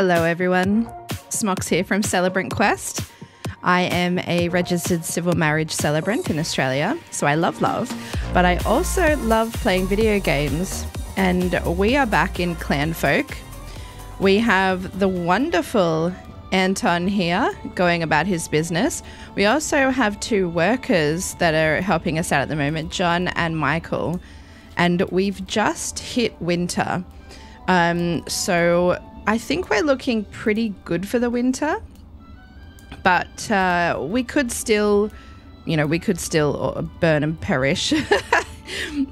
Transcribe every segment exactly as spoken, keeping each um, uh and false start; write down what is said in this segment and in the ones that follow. Hello everyone, Smox here from Celebrant Quest. I am a registered civil marriage celebrant in Australia, so I love love, but I also love playing video games, and we are back in Clanfolk. We have the wonderful Anton here going about his business. We also have two workers that are helping us out at the moment, John and Michael, and we've just hit winter. Um, so I think we're looking pretty good for the winter, but uh, we could still, you know, we could still burn and perish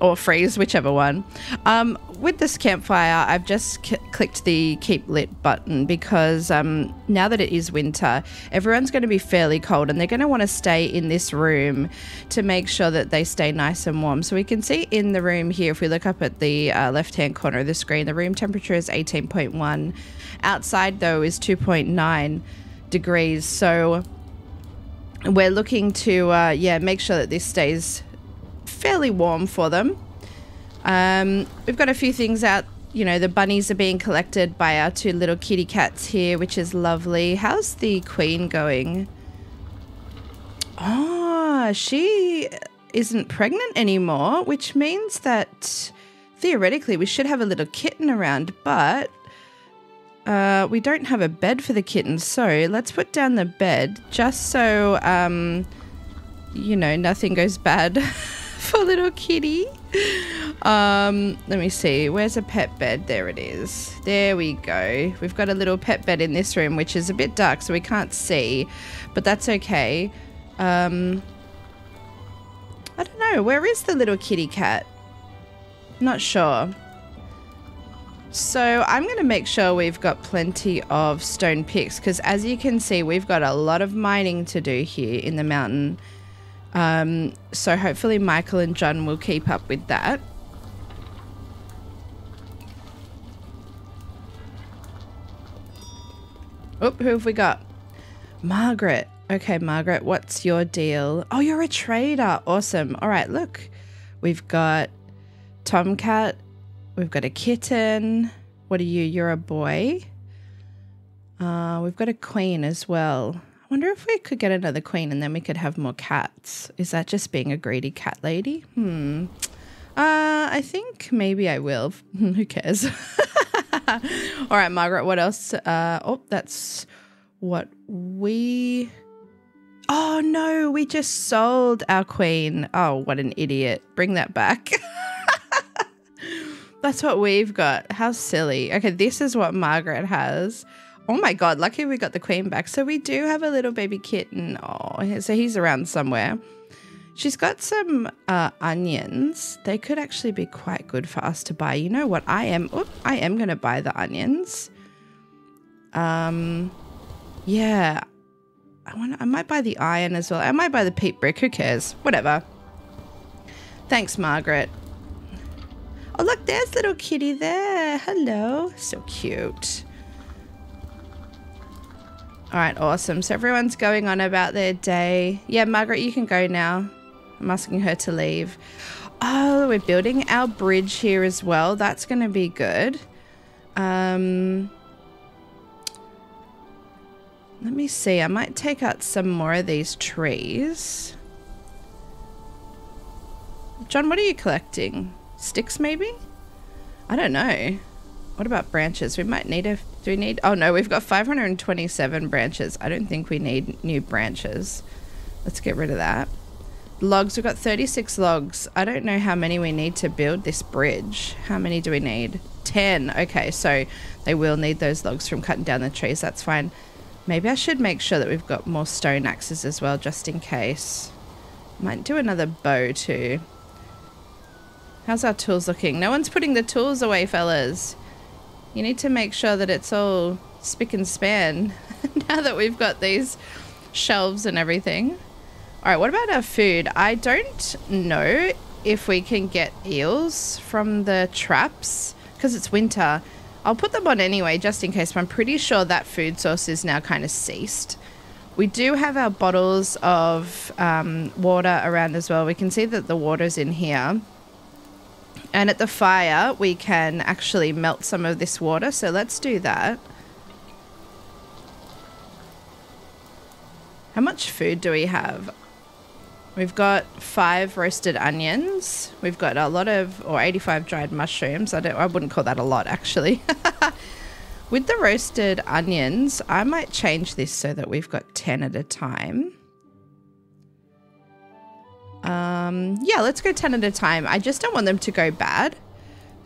or freeze, whichever one. Um, with this campfire, I've just c clicked the keep lit button because um, now that it is winter, everyone's going to be fairly cold and they're going to want to stay in this room to make sure that they stay nice and warm. So we can see in the room here, if we look up at the uh, left-hand corner of the screen, the room temperature is eighteen point one. Outside though is two point nine degrees. So we're looking to, uh, yeah, make sure that this stays fairly warm for them. Um, we've got a few things out. You know, the bunnies are being collected by our two little kitty cats here, which is lovely. How's the queen going? Oh, she isn't pregnant anymore, which means that theoretically we should have a little kitten around, but uh, we don't have a bed for the kitten. So let's put down the bed just so, um, you know, nothing goes bad for little kitty. Um, let me see. Where's a pet bed? There it is. There we go. We've got a little pet bed in this room, which is a bit dark, so we can't see, but that's okay. Um, I don't know. Where is the little kitty cat? Not sure. So I'm going to make sure we've got plenty of stone picks, because as you can see, we've got a lot of mining to do here in the mountain. Um, so hopefully Michael and John will keep up with that. Oop, who have we got? Margaret. Okay, Margaret, what's your deal? Oh, you're a trader. Awesome. All right, look. We've got Tomcat. We've got a kitten. What are you? You're a boy. Uh, we've got a queen as well. I wonder if we could get another queen and then we could have more cats. Is that just being a greedy cat lady? Hmm. Uh, I think maybe I will. Who cares? All right, Margaret, what else? Uh, oh, that's what we... Oh, no, we just sold our queen. Oh, what an idiot. Bring that back. That's what we've got. How silly. Okay, this is what Margaret has. Oh my God, lucky we got the queen back. So we do have a little baby kitten. Oh, so he's around somewhere. She's got some uh, onions. They could actually be quite good for us to buy. You know what? I am, oop, I am going to buy the onions. Um, yeah, I want. I might buy the iron as well. I might buy the peat brick. Who cares? Whatever. Thanks, Margaret. Oh, look, there's little kitty there. Hello. So cute. All right, awesome. So everyone's going on about their day. Yeah, Margaret, you can go now. I'm asking her to leave. Oh, we're building our bridge here as well. That's going to be good. Um, let me see. I might take out some more of these trees. John, what are you collecting? Sticks, maybe? I don't know. What about branches? We might need a... Do we need... Oh, no, we've got five hundred twenty-seven branches. I don't think we need new branches. Let's get rid of that. Logs. We've got thirty-six logs. I don't know how many we need to build this bridge. How many do we need? ten. Okay, so they will need those logs from cutting down the trees. That's fine. Maybe I should make sure that we've got more stone axes as well, just in case. Might do another bow, too. How's our tools looking? No one's putting the tools away, fellas. You need to make sure that it's all spick and span now that we've got these shelves and everything. All right, what about our food? I don't know if we can get eels from the traps because it's winter. I'll put them on anyway, just in case, but I'm pretty sure that food source is now kind of ceased. We do have our bottles of um, water around as well. We can see that the water's in here. And at the fire, we can actually melt some of this water. So let's do that. How much food do we have? We've got five roasted onions. We've got a lot of, or eighty-five dried mushrooms. I don't, I wouldn't call that a lot, actually. With the roasted onions, I might change this so that we've got ten at a time. Um, yeah, let's go ten at a time. I just don't want them to go bad.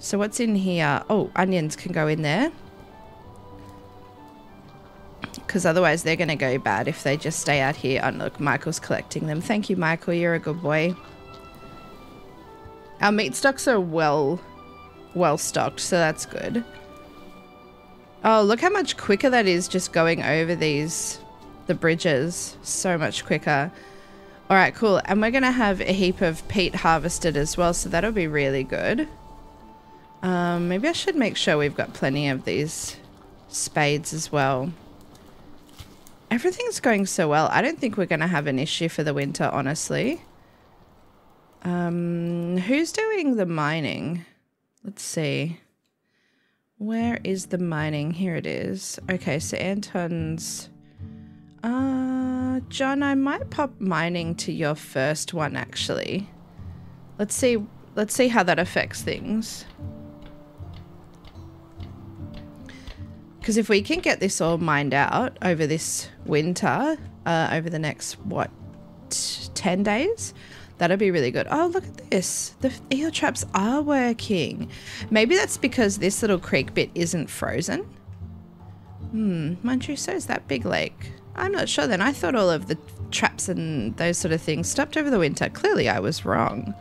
So what's in here? Oh, onions can go in there. Because otherwise they're going to go bad if they just stay out here. Oh, look, Michael's collecting them. Thank you, Michael. You're a good boy. Our meat stocks are well, well stocked, so that's good. Oh, look how much quicker that is just going over these, the bridges. So much quicker. All right, cool. And we're going to have a heap of peat harvested as well, so that'll be really good. Um, maybe I should make sure we've got plenty of these spades as well. Everything's going so well. I don't think we're going to have an issue for the winter, honestly. Um, who's doing the mining? Let's see. Where is the mining? Here it is. Okay, so Anton's... Uh, John, I might pop mining to your first one, actually. Let's see. Let's see how that affects things. Because if we can get this all mined out over this winter, uh, over the next, what, ten days? That'll be really good. Oh, look at this. The eel traps are working. Maybe that's because this little creek bit isn't frozen. Hmm, Montreso is that big lake. I'm not sure then. I thought all of the traps and those sort of things stopped over the winter. Clearly I was wrong.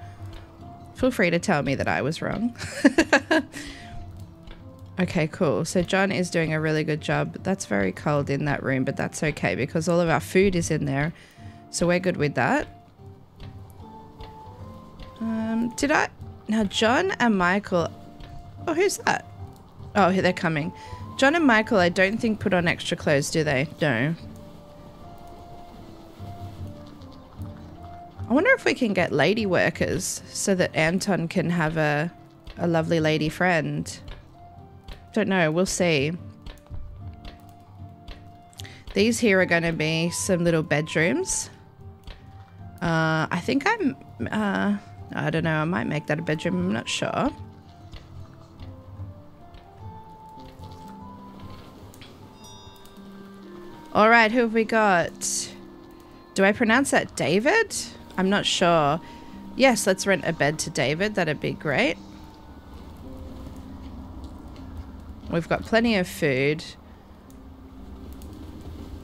Feel free to tell me that I was wrong. Okay, cool. So John is doing a really good job. That's very cold in that room, but that's okay because all of our food is in there. So we're good with that. Um, did I? Now John and Michael. Oh, who's that? Oh, here they're coming. John and Michael, I don't think put on extra clothes, do they? No. I wonder if we can get lady workers so that Anton can have a, a lovely lady friend. Don't know, we'll see. These here are going to be some little bedrooms. Uh, I think I'm, uh, I don't know, I might make that a bedroom, I'm not sure. All right, who have we got? Do I pronounce that David? I'm not sure. Yes, let's rent a bed to David, that'd be great. We've got plenty of food.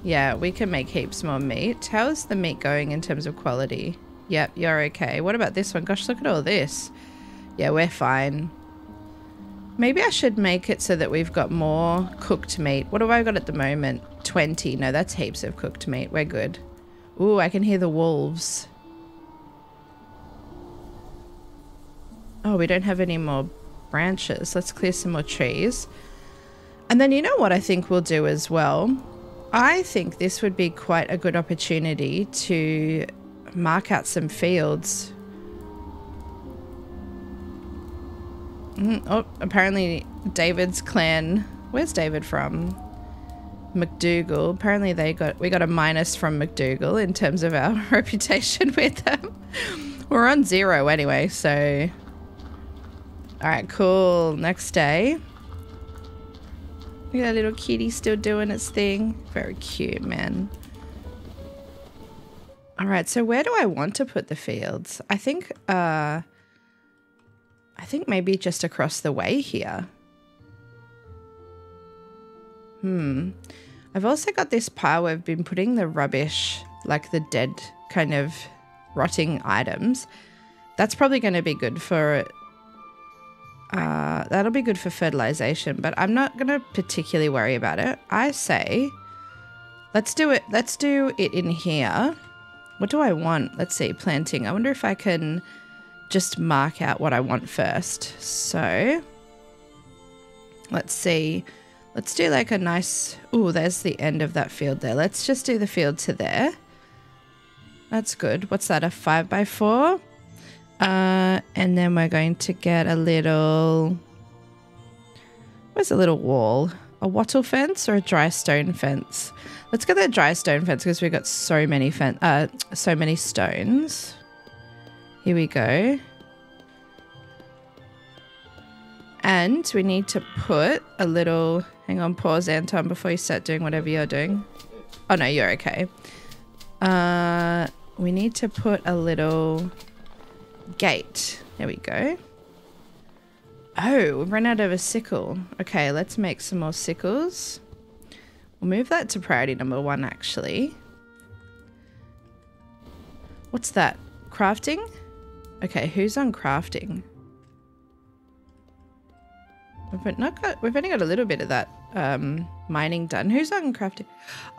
Yeah, we can make heaps more meat. How's the meat going in terms of quality? Yep, you're okay. What about this one? Gosh, look at all this. Yeah, we're fine. Maybe I should make it so that we've got more cooked meat. What do I got at the moment? twenty. No, that's heaps of cooked meat. We're good. Ooh, I can hear the wolves. Oh, we don't have any more branches. Let's clear some more trees. And then you know what I think we'll do as well? I think this would be quite a good opportunity to mark out some fields. Mm, oh, apparently David's clan. Where's David from? McDougal. Apparently they got we got a minus from McDougal in terms of our reputation with them. We're on zero anyway, so. All right, cool. Next day. Look at that little kitty still doing its thing. Very cute, man. All right, so where do I want to put the fields? I think, uh, I think maybe just across the way here. Hmm. I've also got this pile where I've been putting the rubbish, like the dead kind of rotting items. That's probably going to be good for... Uh, that'll be good for fertilization, but I'm not going to particularly worry about it. I say, let's do it. Let's do it in here. What do I want? Let's see, planting. I wonder if I can just mark out what I want first. So let's see, let's do like a nice, ooh, there's the end of that field there. Let's just do the field to there. That's good. What's that? A five by four? Uh, and then we're going to get a little, where's a little wall? A wattle fence or a dry stone fence? Let's get that dry stone fence because we've got so many fen uh, so many stones. Here we go. And we need to put a little... Hang on, pause, Anton, before you start doing whatever you're doing. Oh, no, you're okay. Uh, we need to put a little gate. There we go. Oh, we've run out of a sickle. Okay, let's make some more sickles. We'll move that to priority number one, actually. What's that? Crafting? Okay, who's on crafting? We've not got. We've only got a little bit of that um, mining done. Who's on crafting?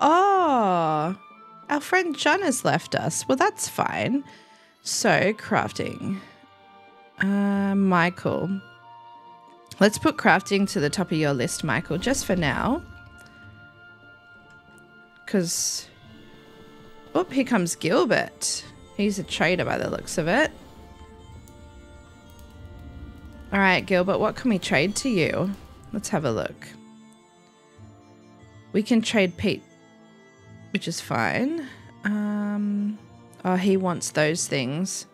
Oh, our friend John has left us. Well, that's fine. So crafting. Uh, Michael. Let's put crafting to the top of your list, Michael, just for now. Because, oop, here comes Gilbert. He's a trader by the looks of it. All right, Gilbert, what can we trade to you? Let's have a look. We can trade Pete, which is fine. Um, oh, he wants those things.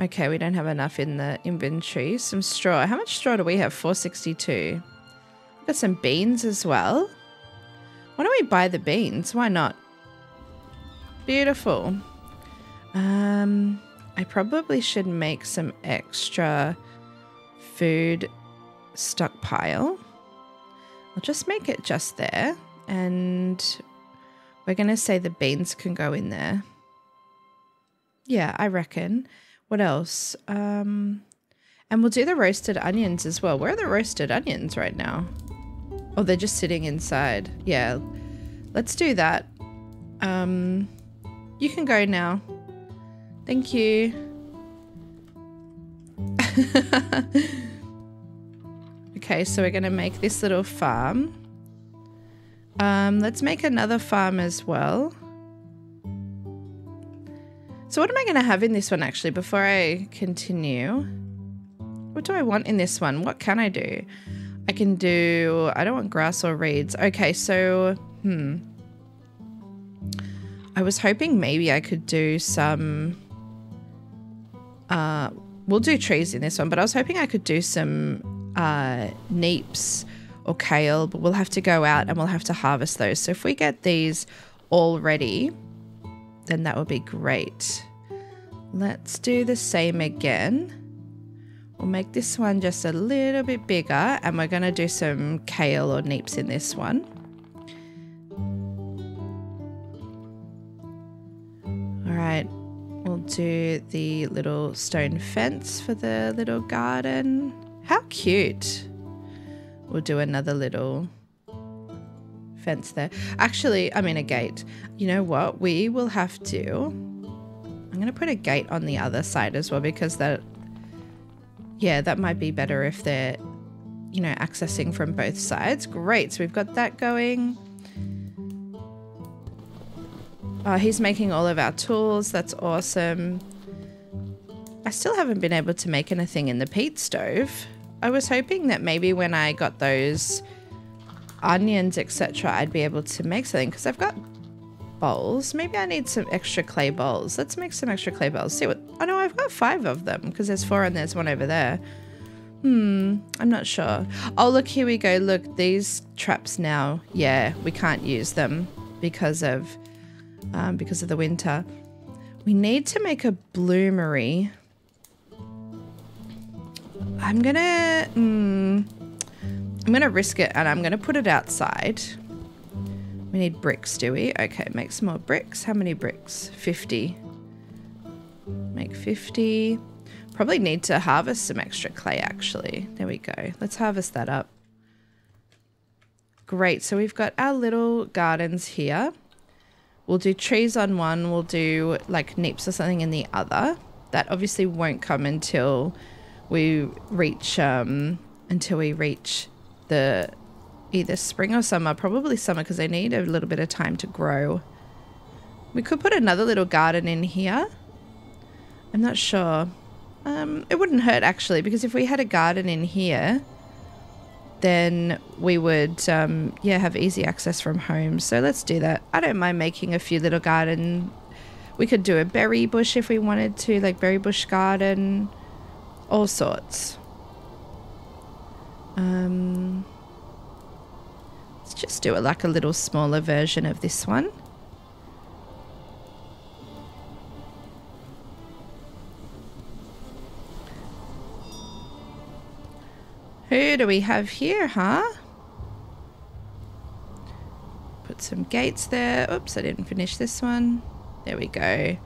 Okay, we don't have enough in the inventory. Some straw. How much straw do we have? four sixty-two. We've got some beans as well. Why don't we buy the beans? Why not? Beautiful. Um, I probably should make some extra... food stockpile. I'll just make it just there, and we're gonna say the beans can go in there. Yeah, I reckon. What else? Um, and we'll do the roasted onions as well. Where are the roasted onions right now? Oh, they're just sitting inside. Yeah, let's do that. Um, you can go now. Thank you. Okay, so we're gonna make this little farm. Um, let's make another farm as well. So what am I gonna have in this one actually before I continue? What do I want in this one? What can I do? I can do, I don't want grass or reeds. Okay, so, hmm. I was hoping maybe I could do some, uh, we'll do trees in this one, but I was hoping I could do some uh, neeps or kale, but we'll have to go out and we'll have to harvest those. So if we get these all ready, then that would be great. Let's do the same again. We'll make this one just a little bit bigger, and we're going to do some kale or neeps in this one. All right. We'll do the little stone fence for the little garden. How cute. We'll do another little fence there. Actually, I mean a gate. You know what? We will have to... I'm going to put a gate on the other side as well because that... Yeah, that might be better if they're, you know, accessing from both sides. Great. So we've got that going. Oh, he's making all of our tools. That's awesome. I still haven't been able to make anything in the peat stove. I was hoping that maybe when I got those onions, et cetera, I'd be able to make something because I've got bowls. Maybe I need some extra clay bowls. Let's make some extra clay bowls. See what... Oh, no, I've got five of them because there's four and there's one over there. Hmm, I'm not sure. Oh, look, here we go. Look, these traps now. Yeah, we can't use them because of... Um, because of the winter. We need to make a bloomery. I'm gonna mm, I'm gonna risk it, and I'm gonna put it outside. We need bricks, do we? Okay, make some more bricks. How many bricks? fifty. Make fifty. Probably need to harvest some extra clay actually. There we go. Let's harvest that up. Great, so we've got our little gardens here. We'll do trees on one, we'll do like neeps or something in the other. That obviously won't come until we reach um, until we reach the either spring or summer, probably summer because they need a little bit of time to grow. We could put another little garden in here. I'm not sure. Um, it wouldn't hurt actually because if we had a garden in here, then we would, um, yeah, have easy access from home. So let's do that. I don't mind making a few little garden. We could do a berry bush if we wanted to, like berry bush garden, all sorts. Um, let's just do it like a little smaller version of this one. Who do we have here, huh? Put some gates there. Oops, I didn't finish this one. There we go.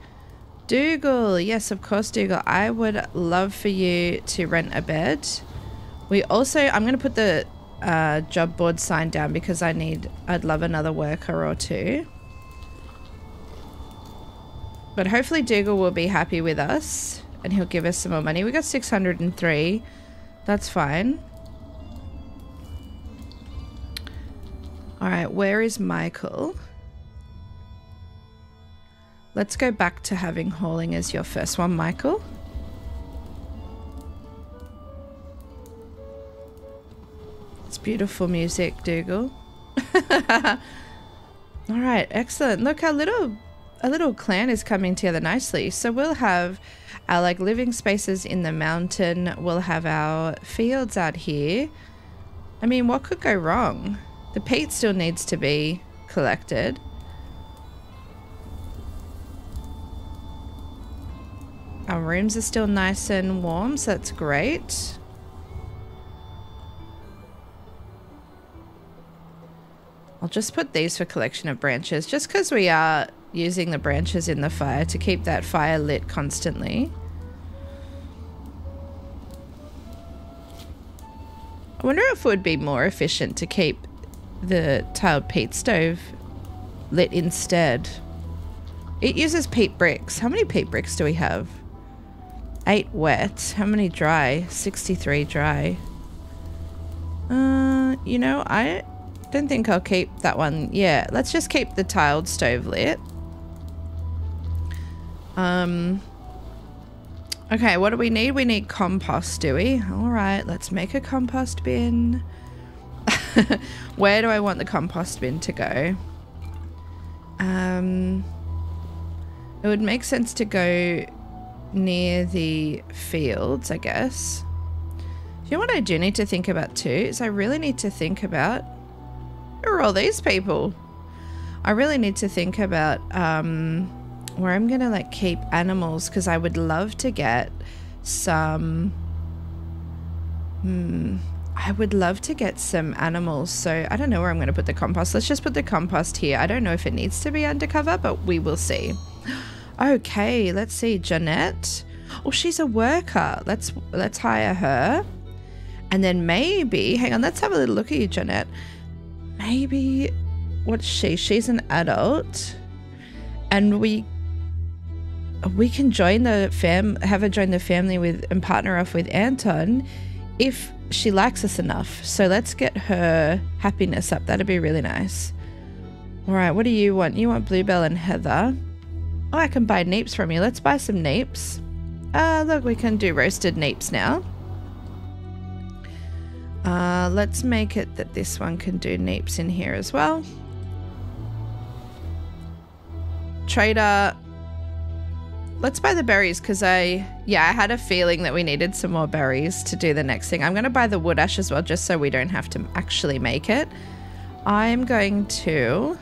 Dougal. Yes, of course, Dougal. I would love for you to rent a bed. We also, I'm going to put the uh, job board sign down because I need, I'd love another worker or two. But hopefully Dougal will be happy with us and he'll give us some more money. We got six hundred and three. That's fine. All right, where is Michael? Let's go back to having hauling as your first one, Michael. It's beautiful music, Dougal. All right, excellent. Look, our little, our little clan is coming together nicely. So we'll have our like living spaces in the mountain. We'll have our fields out here. I mean, what could go wrong? The peat still needs to be collected. Our rooms are still nice and warm, so that's great. I'll just put these for collection of branches, just because we are using the branches in the fire to keep that fire lit constantly. I wonder if it would be more efficient to keep the tiled peat stove lit instead. It uses peat bricks. How many peat bricks do we have? Eight wet. How many dry? sixty-three dry. Uh, you know, I don't think I'll keep that one. Yeah, let's just keep the tiled stove lit. Um, okay, what do we need? We need compost, do we? All right, let's make a compost bin. Where do I want the compost bin to go? Um, it would make sense to go near the fields, I guess. You know what I do need to think about too is I really need to think about who are all these people? I really need to think about, um, where I'm gonna like keep animals, because I would love to get some hmm, I would love to get some animals. So I don't know where I'm gonna put the compost. Let's just put the compost here. I don't know if it needs to be undercover, but we will see. Okay, let's see. Jeanette, oh, she's a worker. Let's let's hire her, and then maybe hang on, let's have a little look at you, Jeanette. Maybe what's she she's an adult, and we we can join the fam have her join the family with and partner off with Anton if she likes us enough. So let's get her happiness up. That'd be really nice. All right, what do you want? You want Bluebell and Heather. Oh, I can buy neeps from you. Let's buy some neeps. Uh, look, we can do roasted neeps now. Uh, let's make it that this one can do neeps in here as well. Trader, let's buy the berries, because I, yeah, I had a feeling that we needed some more berries to do the next thing. I'm going to buy the wood ash as well, just so we don't have to actually make it. I'm going to,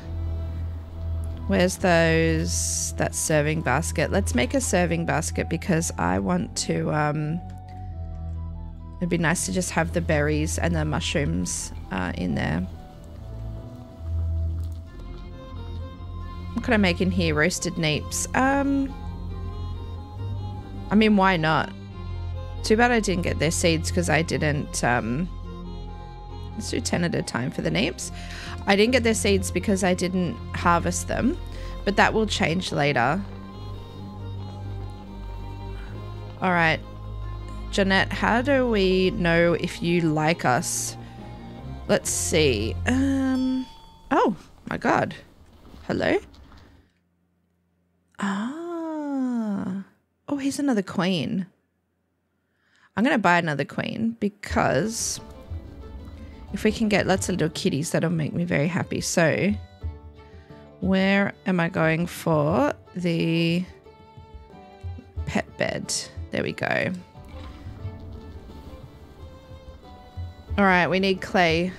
where's those, that serving basket? Let's make a serving basket, because I want to, um, it'd be nice to just have the berries and the mushrooms uh, in there. What could I make in here? Roasted neeps. Um, I mean, why not? Too bad I didn't get their seeds, because I didn't... Um, let's do ten at a time for the neeps. I didn't get their seeds because I didn't harvest them, but that will change later. All right. Jeanette, how do we know if you like us? Let's see. Um, oh, my God. Hello? Ah. Oh, here's another queen. I'm going to buy another queen because If we can get lots of little kitties, that'll make me very happy. So where am I going for the pet bed? There we go. All right, we need clay.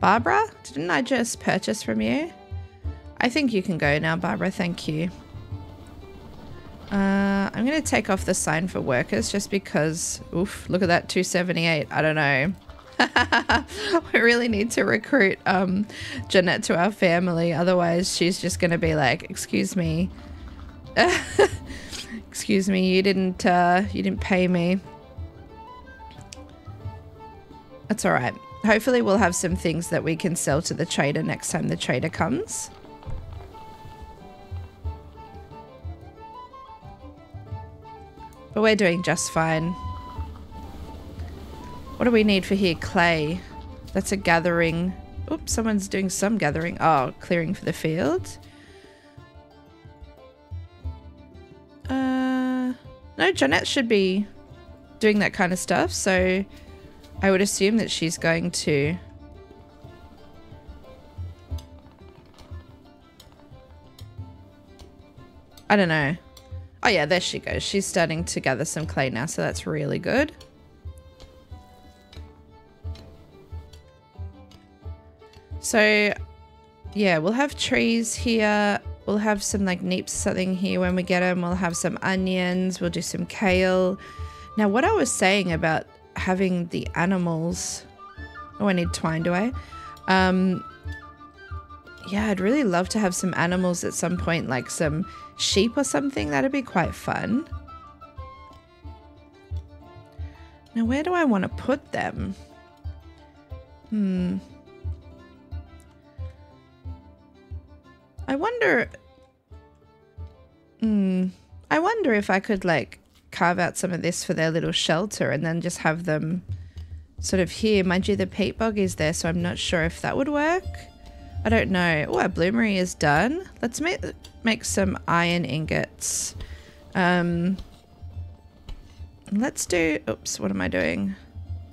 Barbara, didn't I just purchase from you? I think you can go now, Barbara. Thank you. Uh, I'm going to take off the sign for workers just because, oof, look at that, two seventy-eight. I don't know. We really need to recruit um, Jeanette to our family. Otherwise, she's just going to be like, excuse me. Excuse me, you didn't, uh, you didn't pay me. That's all right. Hopefully we'll have some things that we can sell to the trader next time the trader comes. But we're doing just fine. What do we need for here? Clay. That's a gathering. Oops, someone's doing some gathering. Oh, clearing for the field. Uh, no, Jeanette should be doing that kind of stuff, so I would assume that she's going to. I don't know. Oh yeah, there she goes. She's starting to gather some clay now, so that's really good. So yeah, we'll have trees here. We'll have some like neeps or something here when we get them. We'll have some onions. We'll do some kale. Now what I was saying about having the animals. Oh, I need twine, do I? Um, yeah, I'd really love to have some animals at some point, like some sheep or something. That'd be quite fun. Now, where do I want to put them? Hmm. I wonder. Hmm. I wonder if I could, like, carve out some of this for their little shelter and then just have them sort of here. Mind you, the peat bog is there, so I'm not sure if that would work. I don't know. Oh, our bloomery is done. Let's make make some iron ingots. Um, let's do... Oops, what am I doing?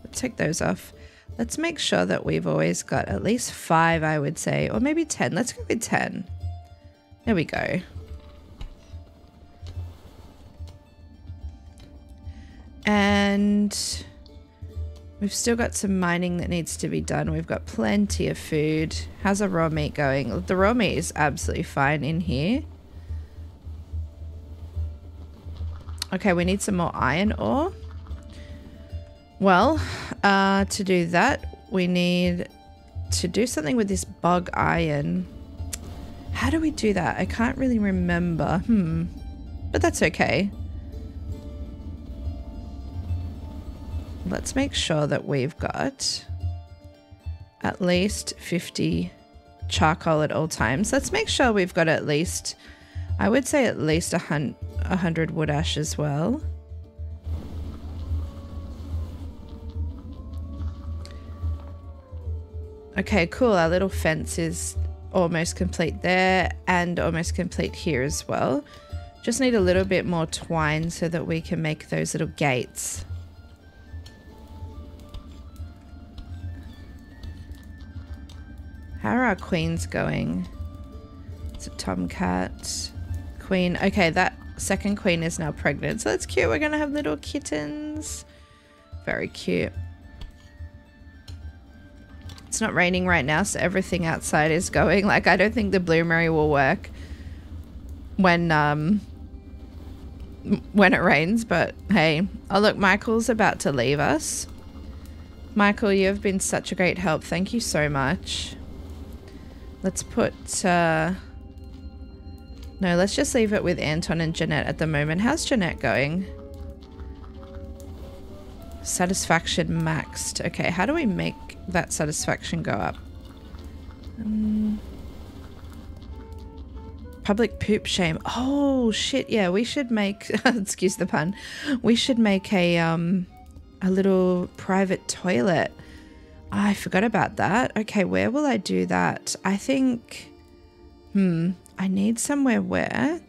Let's take those off. Let's make sure that we've always got at least five, I would say, or maybe ten. Let's go with ten. There we go. And we've still got some mining that needs to be done. We've got plenty of food. How's the raw meat going? The raw meat is absolutely fine in here. Okay, we need some more iron ore. Well, uh, to do that, we need to do something with this bog iron. How do we do that? I can't really remember. Hmm. But that's okay. Let's make sure that we've got at least fifty charcoal at all times. Let's make sure we've got at least, I would say at least one hundred wood ash as well. Okay, cool. Our little fence is almost complete there and almost complete here as well. Just need a little bit more twine so that we can make those little gates. How are our queens going? It's a tomcat. Queen. Okay, that second queen is now pregnant. So that's cute. We're going to have little kittens. Very cute. It's not raining right now, so everything outside is going. Like, I don't think the bloomery will work when, um, when it rains. But, hey. Oh, look. Michael's about to leave us. Michael, you have been such a great help. Thank you so much. Let's put, uh, no, let's just leave it with Anton and Jeanette at the moment. How's Jeanette going? Satisfaction maxed. Okay, how do we make that satisfaction go up? Um, public poop shame. Oh, shit, yeah, we should make, excuse the pun, we should make a, um, a little private toilet. I forgot about that. Okay, where will I do that? I think, hmm, I need somewhere where,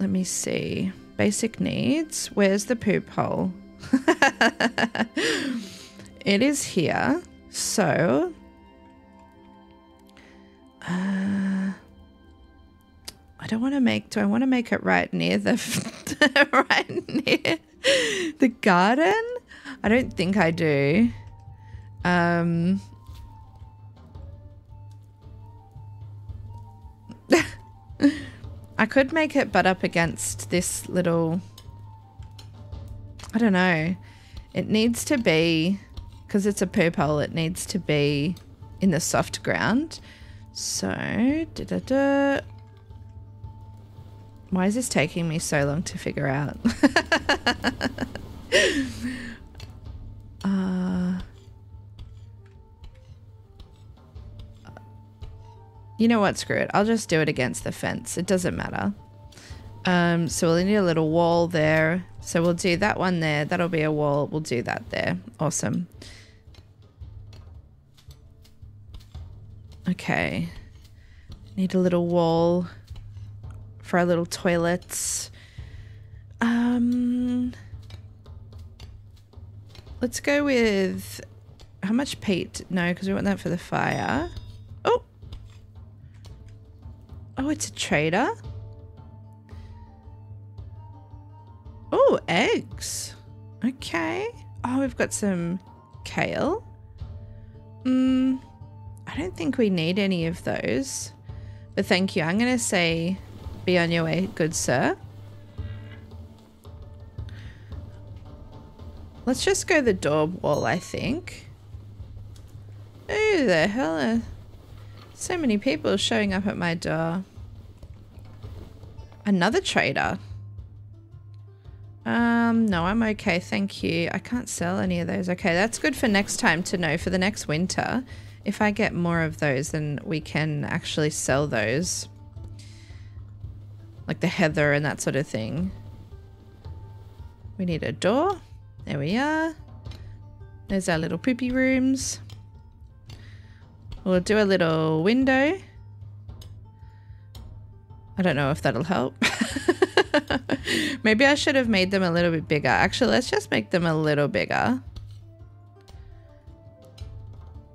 let me see, basic needs, where's the poop hole? it is here. So, uh, I don't want to make, do I want to make it right near the, right near the garden? I don't think I do. Um, I could make it butt up against this little, I don't know. It needs to be, because it's a poop hole, it needs to be in the soft ground. So, da da da. Why is this taking me so long to figure out? uh, you know what? Screw it. I'll just do it against the fence. It doesn't matter. Um, so we'll need a little wall there. So we'll do that one there. That'll be a wall. We'll do that there. Awesome. Okay. Need a little wall for our little toilets. Um, let's go with how much peat? No, because we want that for the fire. Oh. Oh, it's a trader. Oh, eggs. Okay. Oh, we've got some kale. Mm, I don't think we need any of those. But thank you. I'm going to say, be on your way, good sir. Let's just go the door wall, I think. Who the hell are so many people showing up at my door? Another trader. Um, no, I'm okay, thank you. I can't sell any of those. Okay, that's good for next time to know, for the next winter. If I get more of those, then we can actually sell those. Like the heather and that sort of thing. We need a door. There we are. There's our little poopy rooms. We'll do a little window. I don't know if that'll help. Maybe I should have made them a little bit bigger. Actually, let's just make them a little bigger.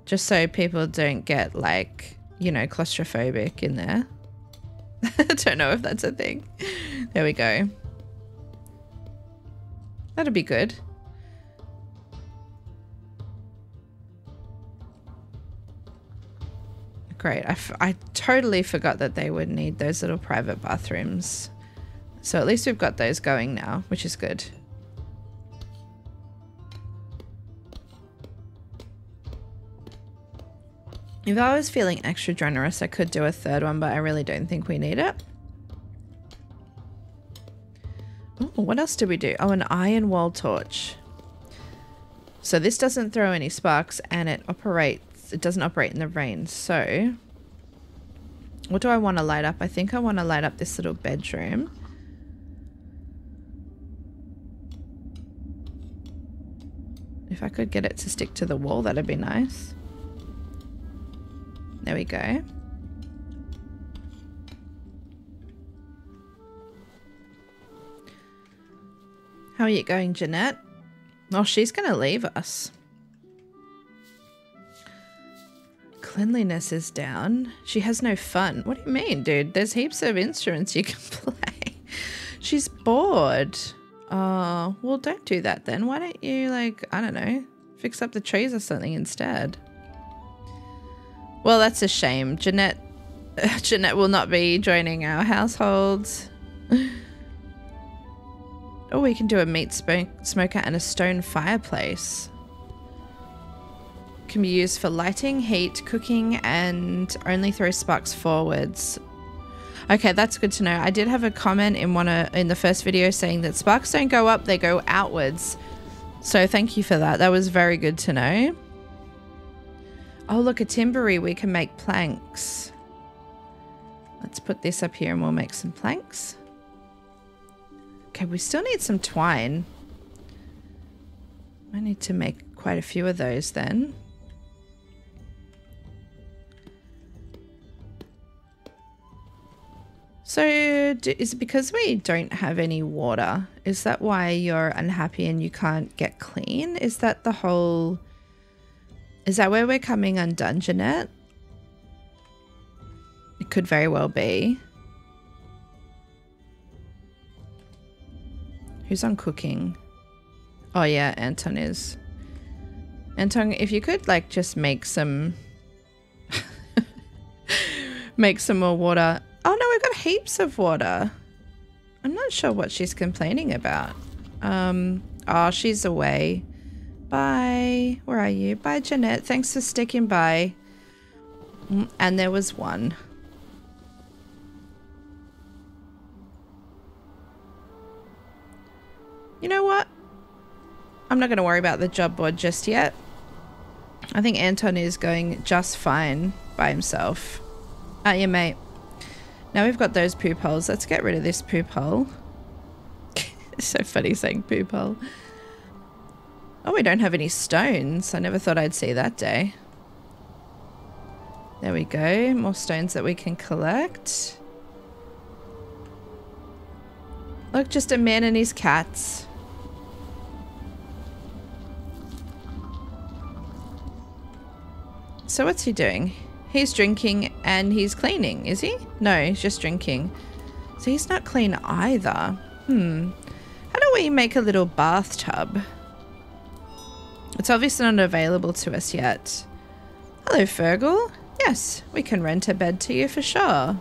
Just so people don't get, like, you know, claustrophobic in there. I don't know if that's a thing. There we go. That'll be good. Great. I, f I totally forgot that they would need those little private bathrooms. So at least we've got those going now, which is good. If I was feeling extra generous, I could do a third one, but I really don't think we need it. Ooh, what else did we do? Oh, an iron wall torch. So this doesn't throw any sparks and it operates, it doesn't operate in the rain. So what do I want to light up? I think I want to light up this little bedroom. If I could get it to stick to the wall, that'd be nice. There we go. How are you going, Jeanette? Oh, she's gonna leave us. Cleanliness is down. She has no fun. What do you mean, dude? There's heaps of instruments you can play. She's bored. Oh, well, don't do that then. Why don't you, like, I don't know, fix up the trees or something instead? Well, that's a shame. Jeanette, uh, Jeanette will not be joining our household. Oh, we can do a meat smoke smoker and a stone fireplace. Can be used for lighting, heat, cooking, and only throw sparks forwards. Okay, that's good to know. I did have a comment in one of, in the first video saying that sparks don't go up, they go outwards. So thank you for that. That was very good to know. Oh, look, a timbery. We can make planks. Let's put this up here and we'll make some planks. Okay, we still need some twine. I need to make quite a few of those then. So do, is it because we don't have any water? Is that why you're unhappy and you can't get clean? Is that the whole Is that where we're coming on Dungeonette? It could very well be. Who's on cooking? Oh yeah, Anton is. Anton, if you could like just make some make some more water. Oh no, we've got heaps of water. I'm not sure what she's complaining about. Um oh, she's away. Bye. Where are you? Bye, Jeanette. Thanks for sticking by. And there was one. You know what? I'm not going to worry about the job board just yet. I think Anton is going just fine by himself. Ah, yeah, mate. Now we've got those poop holes. Let's get rid of this poop hole. It's so funny saying poop hole. Oh, we don't have any stones. I never thought I'd see that day. There we go. More stones that we can collect. Look, just a man and his cats. So what's he doing? He's drinking and he's cleaning, is he? No, he's just drinking. So he's not clean either. Hmm. How do we make a little bathtub? It's obviously not available to us yet. Hello, Fergal. Yes, we can rent a bed to you for sure.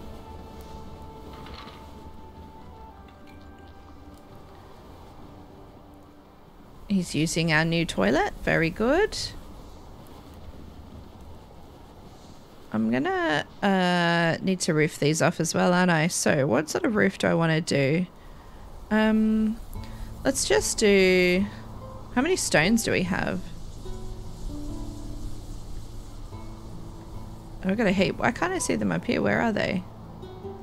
He's using our new toilet. Very good. I'm gonna uh, need to roof these off as well, aren't I? So what sort of roof do I want to do? Um, let's just do... How many stones do we have? I've got a heap. Why can't I see them up here? Where are they?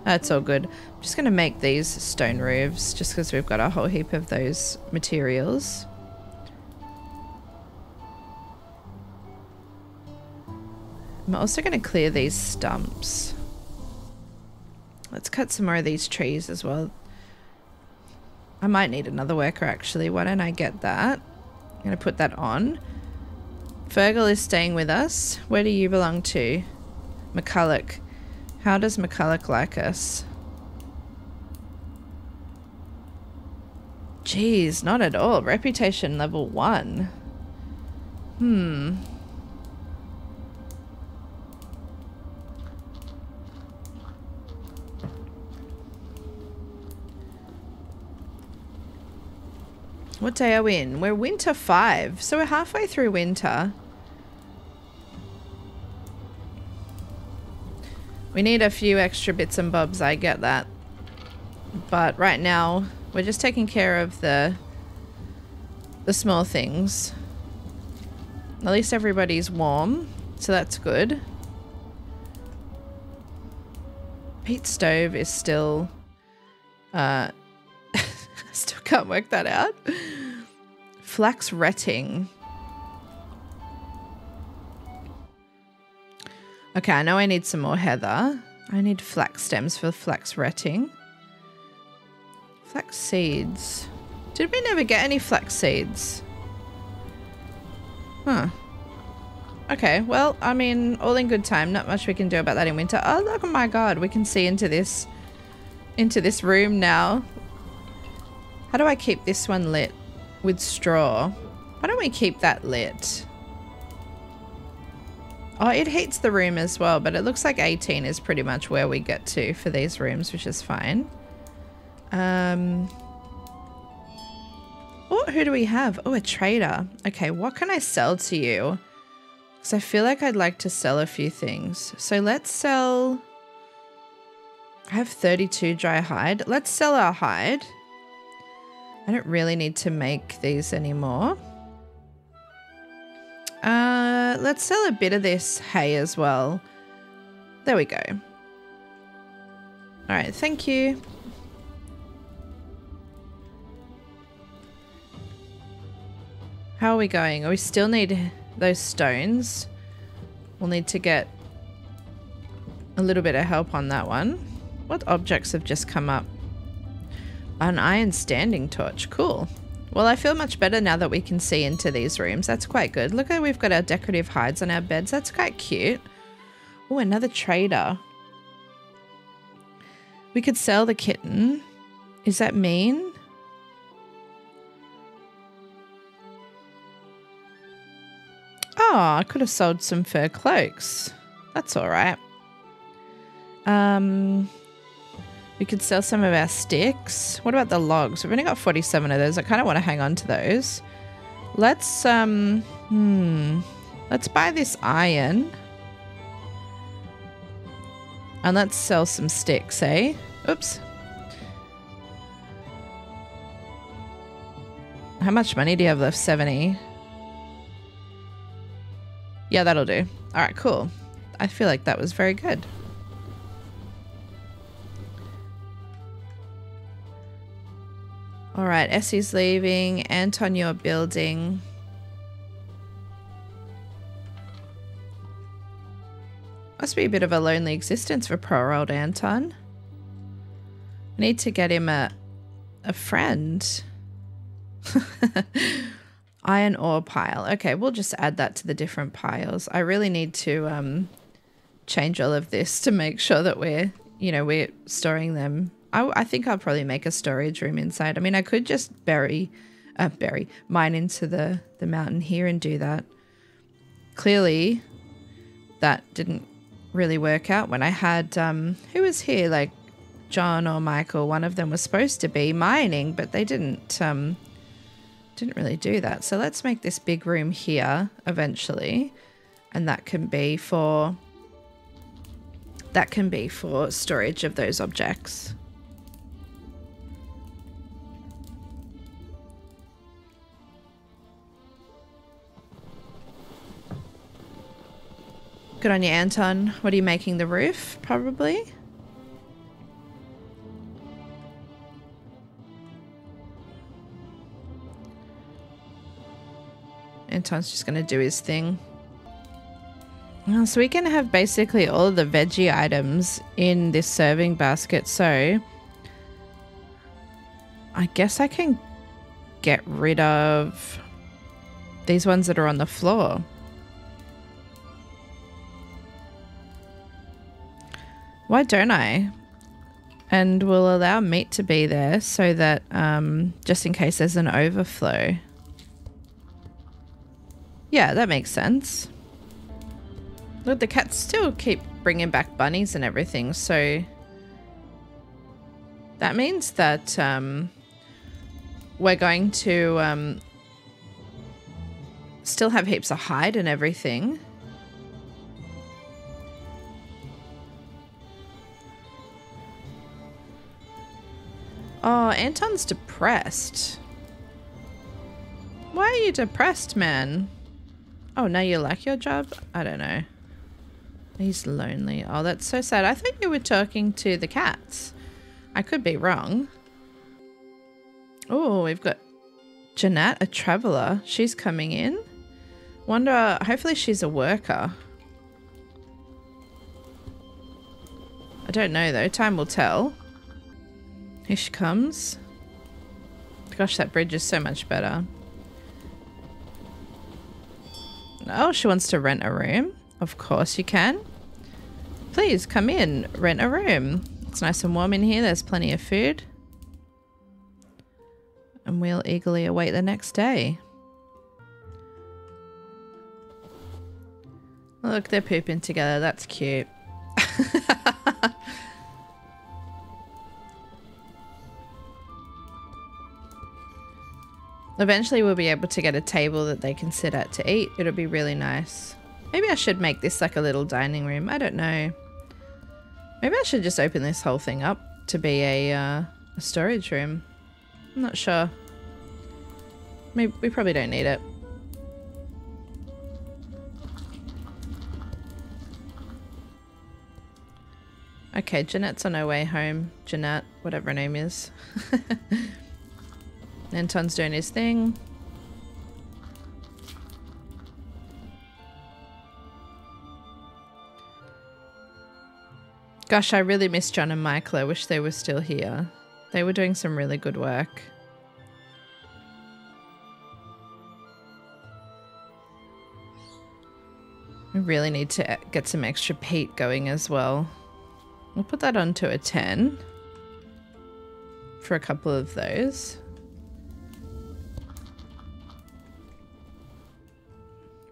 That's all good. I'm just going to make these stone roofs just because we've got a whole heap of those materials. I'm also going to clear these stumps. Let's cut some more of these trees as well. I might need another worker actually. Why don't I get that? I'm going to put that on. Fergal is staying with us. Where do you belong to? McCulloch. How does McCulloch like us? Jeez, not at all. Reputation level one. Hmm. What day are we in? We're winter five, so we're halfway through winter. We need a few extra bits and bobs, I get that. But right now, we're just taking care of the, the small things. At least everybody's warm, so that's good. Pete's stove is still... Uh, still can't work that out. Flax retting. Okay, I know I need some more heather. I need flax stems for flax retting. Flax seeds. Did we never get any flax seeds? Huh. Okay, well, I mean, all in good time. Not much we can do about that in winter. Oh, look, oh my god, we can see into this, into this room now. How do I keep this one lit? With straw. Why don't we keep that lit? Oh, it heats the room as well, but it looks like eighteen is pretty much where we get to for these rooms, which is fine. Um, oh, who do we have? Oh, a trader. Okay, what can I sell to you? Because I feel like I'd like to sell a few things. So let's sell... I have thirty-two dry hide. Let's sell our hide. I don't really need to make these anymore. Uh, let's sell a bit of this hay as well. There we go. All right, thank you. How are we going? We still need those stones. We'll need to get a little bit of help on that one. What objects have just come up? An iron standing torch. Cool. Well, I feel much better now that we can see into these rooms. That's quite good. Look at, we've got our decorative hides on our beds. That's quite cute. Oh, another trader. We could sell the kitten. Is that mean? Oh, I could have sold some fur cloaks. That's all right. Um, we could sell some of our sticks. What about the logs? We've only got forty-seven of those. I kind of want to hang on to those. Let's, um, hmm, let's buy this iron. And let's sell some sticks, eh? Oops. How much money do you have left? seventy. Yeah, that'll do. All right, cool. I feel like that was very good. All right, Essie's leaving. Anton, you're building. Must be a bit of a lonely existence for poor old Anton. I need to get him a, a friend. Iron ore pile. Okay, we'll just add that to the different piles. I really need to um, change all of this to make sure that we're, you know, we're storing them. I, I think I'll probably make a storage room inside. I mean, I could just bury, uh, bury mine into the, the mountain here and do that. Clearly, that didn't really work out when I had, um, who was here? Like John or Michael, one of them was supposed to be mining, but they didn't, um, didn't really do that. So let's make this big room here eventually, and that can be for that can be for storage of those objects. Good on you, Anton. What are you making? The roof, probably. Anton's just going to do his thing. Oh, so we can have basically all of the veggie items in this serving basket. So I guess I can get rid of these ones that are on the floor. Why don't I? And we'll allow meat to be there so that um, just in case there's an overflow. Yeah, that makes sense. Look, the cats still keep bringing back bunnies and everything, so that means that um, we're going to um, still have heaps of hide and everything. Oh, Anton's depressed. Why are you depressed, man? Oh, now you like your job? I don't know. He's lonely. Oh, that's so sad. I thought you were talking to the cats. I could be wrong. Oh, we've got Jeanette, a traveler. She's coming in. Wonder, hopefully she's a worker. I don't know though. Time will tell. Here she comes. Gosh, that bridge is so much better. Oh, she wants to rent a room. Of course you can. Please come in, rent a room. It's nice and warm in here. There's plenty of food. And we'll eagerly await the next day. Look, they're pooping together. That's cute. Eventually we'll be able to get a table that they can sit at to eat. It'll be really nice. Maybe I should make this like a little dining room. I don't know. Maybe I should just open this whole thing up to be a, uh, a storage room. I'm not sure. Maybe we probably don't need it. Okay, Jeanette's on her way home. Jeanette, whatever her name is. Anton's doing his thing. Gosh, I really miss John and Michael. I wish they were still here. They were doing some really good work. We really need to get some extra peat going as well. We'll put that onto a ten for a couple of those.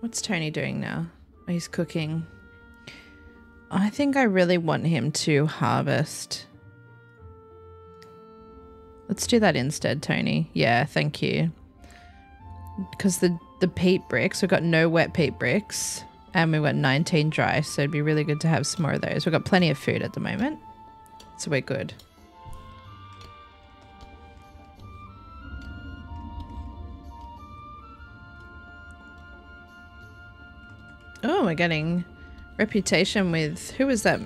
What's Tony doing now? Oh, he's cooking. I think I really want him to harvest. Let's do that instead, Tony. Yeah, thank you. Because the, the peat bricks, we've got no wet peat bricks. And we've got nineteen dry, so it'd be really good to have some more of those. We've got plenty of food at the moment, so we're good. Oh, we're getting reputation with... Who was that?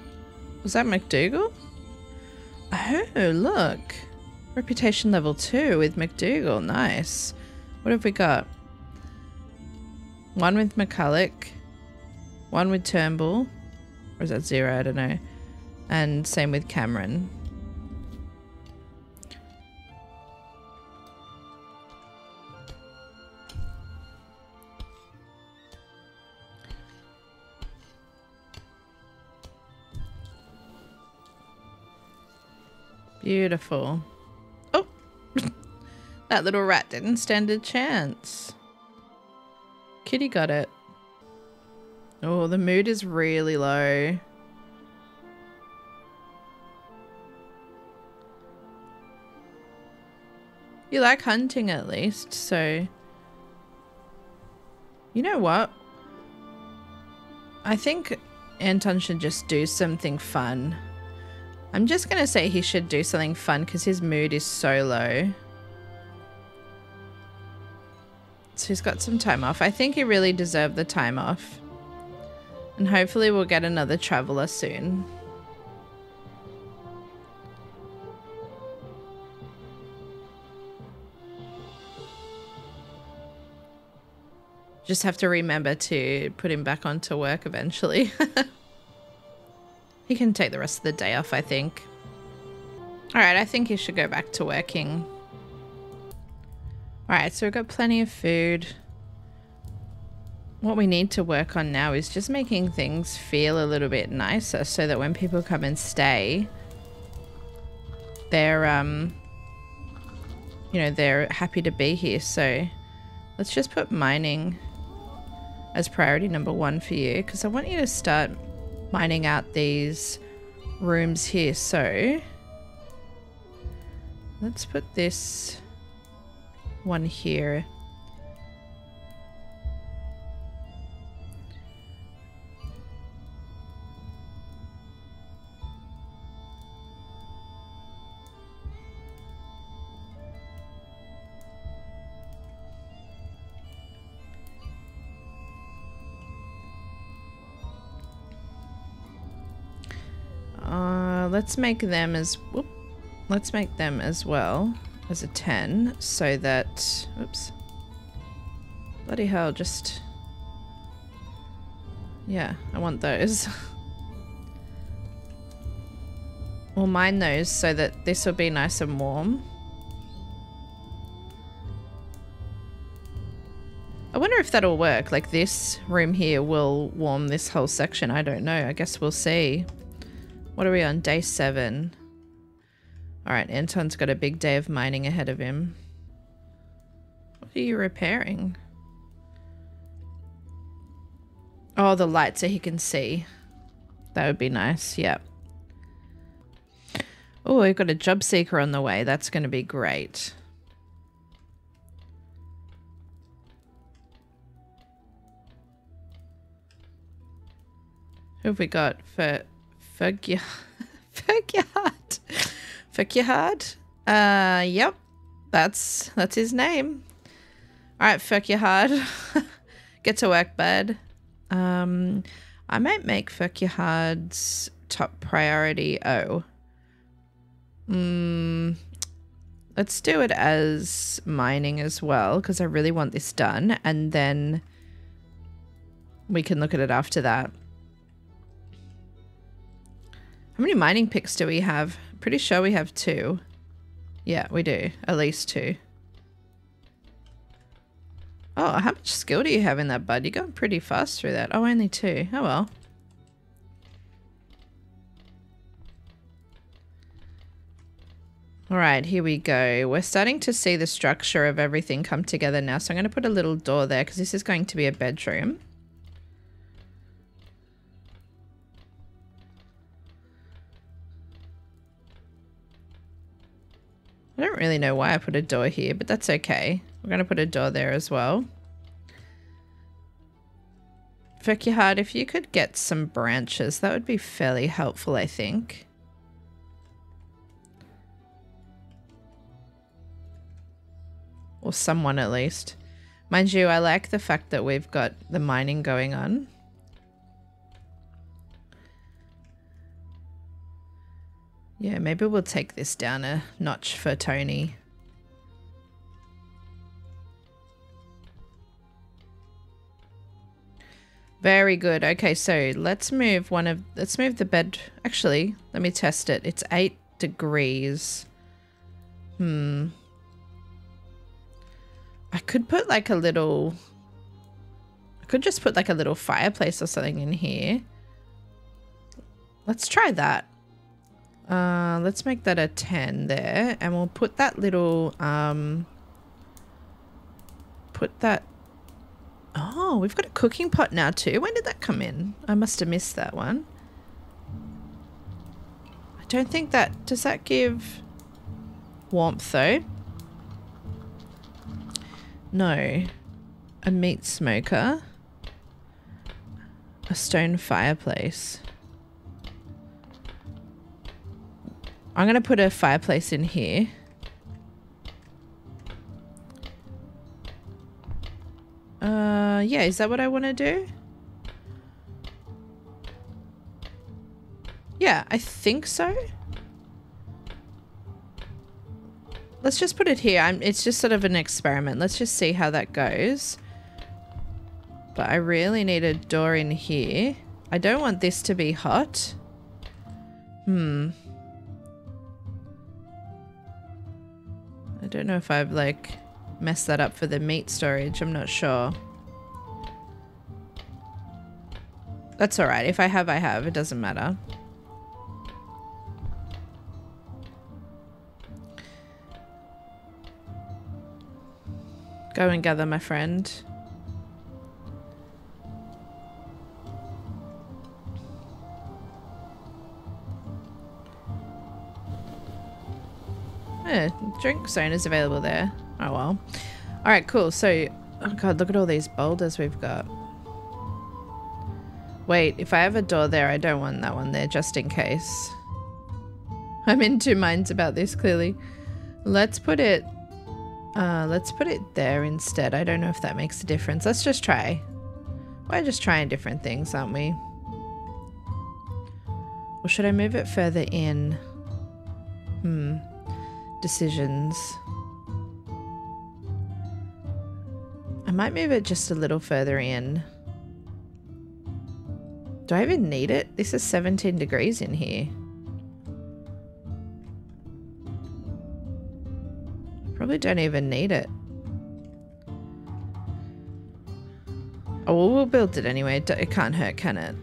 Was that McDougall? Oh, look. Reputation level two with McDougall. Nice. What have we got? One with McCulloch. One with Turnbull, or is that zero? I don't know. And same with Cameron. Beautiful. Oh, that little rat didn't stand a chance. Kitty got it. Oh, the mood is really low. You like hunting at least, so... You know what? I think Anton should just do something fun. I'm just gonna say he should do something fun because his mood is so low. So he's got some time off. I think he really deserved the time off. And hopefully we'll get another traveler soon. Just have to remember to put him back onto work eventually. He can take the rest of the day off, I think. Alright, I think he should go back to working. Alright, so we've got plenty of food. What we need to work on now is just making things feel a little bit nicer so that when people come and stay, they're, um, you know, they're happy to be here. So let's just put mining as priority number one for you, because I want you to start mining out these rooms here. So let's put this one here. Let's make them as whoop, let's make them as well as a ten so that oops bloody hell just yeah I want those. We'll mine those so that this will be nice and warm. I wonder if that'll work, like this room here will warm this whole section. I don't know, I guess we'll see. What are we on? Day seven. Alright, Anton's got a big day of mining ahead of him. What are you repairing? Oh, the light so he can see. That would be nice, yep. Oh, we've got a job seeker on the way. That's going to be great. Who have we got for... Fuck your, fuck your heart, fuck your heart. Uh, yep, that's that's his name. All right, fuck your heart. Get to work, bud. Um, I might make fuck your heart's top priority. Oh, mm, let's do it as mining as well because I really want this done, and then we can look at it after that. How many mining picks do we have? Pretty sure we have two. Yeah, we do. At least two. Oh, Oh, how much skill do you have in that, bud? You're going pretty fast through that. Oh, only two. Oh, well. Alright, here we go. We're starting to see the structure of everything come together now. So I'm going to put a little door there because this is going to be a bedroom. I don't really know why I put a door here, but that's okay. We're going to put a door there as well. Vekihard, if you could get some branches, that would be fairly helpful, I think. Or someone at least. Mind you, I like the fact that we've got the mining going on. Yeah, maybe we'll take this down a notch for Tony. Very good. Okay, so let's move one of, let's move the bed. Actually, let me test it. It's eight degrees. Hmm. I could put like a little, I could just put like a little fireplace or something in here. Let's try that. Uh, let's make that a ten there, and we'll put that little, um, put that, oh, we've got a cooking pot now too. When did that come in? I must have missed that one. I don't think that, does that give warmth though? No. A meat smoker. A stone fireplace. I'm going to put a fireplace in here. Uh, yeah, is that what I want to do? Yeah, I think so. Let's just put it here. I'm, it's just sort of an experiment. Let's just see how that goes. But I really need a door in here. I don't want this to be hot. Hmm. I don't know if I've like messed that up for the meat storage. I'm not sure. That's all right. If I have, I have. It doesn't matter. Go and gather, my friend. Yeah, drink zone is available there. Oh well. Alright, cool. So, oh god, look at all these boulders we've got. Wait, if I have a door there, I don't want that one there, just in case. I'm in two minds about this, clearly. Let's put it... Uh, let's put it there instead. I don't know if that makes a difference. Let's just try. We're just trying different things, aren't we? Or should I move it further in? Hmm. Decisions. I might move it just a little further in. Do I even need it? This is seventeen degrees in here. Probably don't even need it. Oh, well, we'll build it anyway. It can't hurt, can it?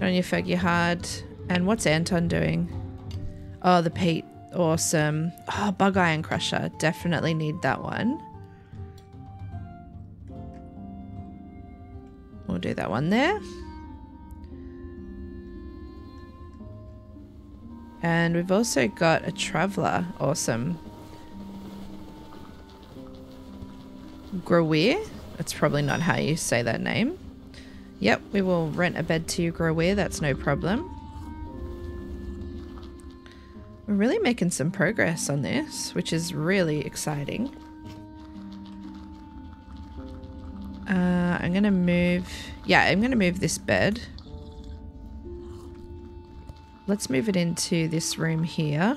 Get on your Vekihard. And what's Anton doing? Oh, the peat. Awesome. Oh, bug iron crusher. Definitely need that one. We'll do that one there. And we've also got a traveller. Awesome. Growir? That's probably not how you say that name. Yep, we will rent a bed to you, Growir. That's no problem. We're really making some progress on this, which is really exciting. Uh, I'm going to move... Yeah, I'm going to move this bed. Let's move it into this room here.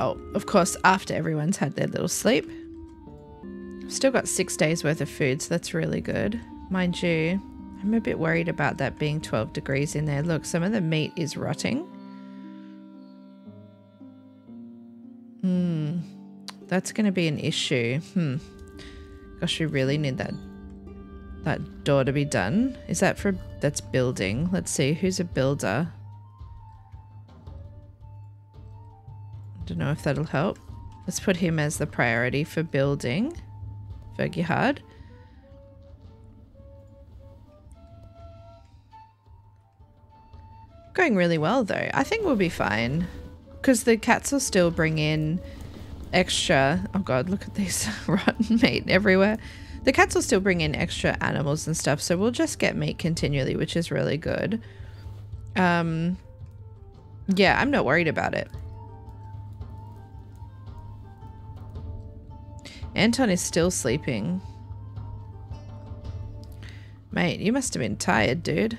Oh, of course, after everyone's had their little sleep. Still got six days worth of food, so that's really good. Mind you, I'm a bit worried about that being twelve degrees in there. Look, some of the meat is rotting. That's going to be an issue. Hmm. Gosh, we really need that that door to be done. Is that for... That's building. Let's see. Who's a builder? I don't know if that'll help. Let's put him as the priority for building. Fergie Hard. Going really well though. I think we'll be fine. Because the cats will still bring in extra... Oh god, look at these rotten meat everywhere. The cats will still bring in extra animals and stuff, so we'll just get meat continually, which is really good. Um, yeah, I'm not worried about it. Anton is still sleeping. Mate, you must have been tired, dude.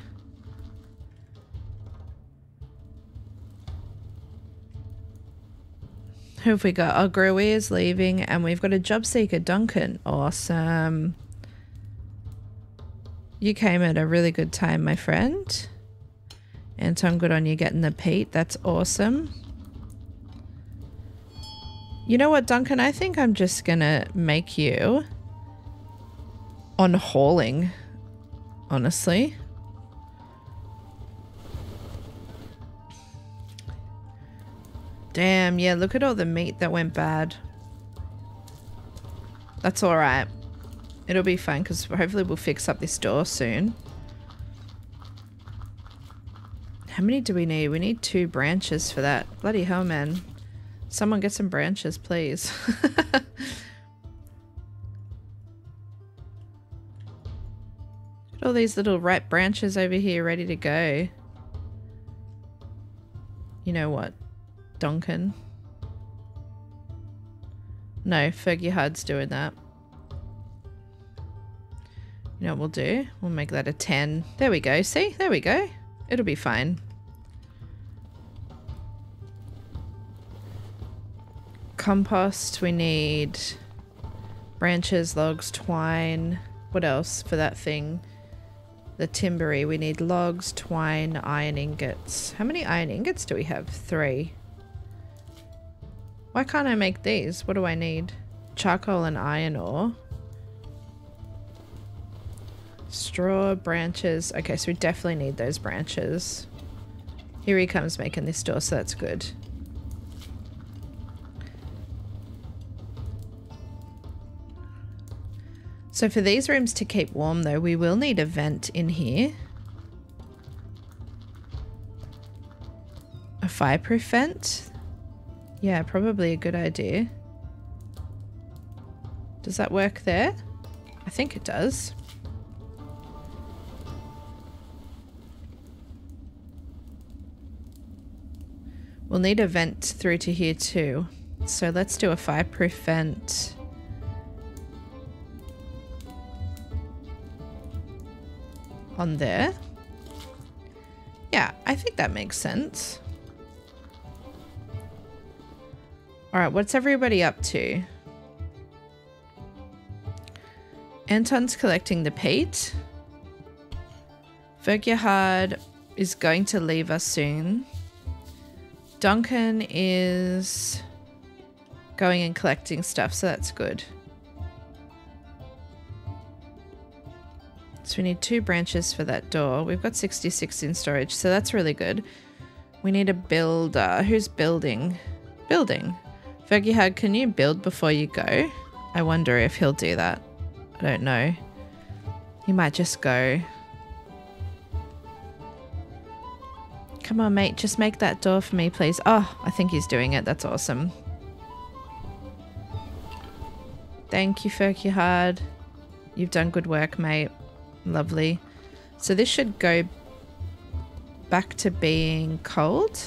Who have we got? Oh, Gruey is leaving, and we've got a job seeker, Duncan. Awesome. You came at a really good time, my friend. Anton, good on you getting the peat. That's awesome. You know what, Duncan? I think I'm just gonna make you on hauling, honestly. Damn, yeah, look at all the meat that went bad. That's alright. It'll be fine because hopefully we'll fix up this door soon. How many do we need? We need two branches for that. Bloody hell, man. Someone get some branches, please. Got all these little ripe branches over here ready to go. You know what, Duncan? No, Fergie Hard's doing that. You know what we'll do? We'll make that a ten. There we go. See? There we go. It'll be fine. Compost, we need branches, logs, twine. What else for that thing? The timbery, we need logs, twine, iron ingots. How many iron ingots do we have? Three. Why can't I make these? What do I need? Charcoal and iron ore. Straw, branches. Okay, so we definitely need those branches. Here he comes making this door, so that's good. So for these rooms to keep warm though, we will need a vent in here. A fireproof vent? Yeah, probably a good idea. Does that work there? I think it does. We'll need a vent through to here too. So let's do a fireproof vent. On there. Yeah, I think that makes sense. Alright, what's everybody up to? Anton's collecting the peat. Fergiehard is going to leave us soon. Duncan is going and collecting stuff, so that's good. So we need two branches for that door. We've got sixty-six in storage, so that's really good. We need a builder. Who's building? Building. Fergie Hag, can you build before you go? I wonder if he'll do that. I don't know. He might just go. Come on, mate. Just make that door for me, please. Oh, I think he's doing it. That's awesome. Thank you, Fergie Hag. You've done good work, mate. Lovely. So this should go back to being cold.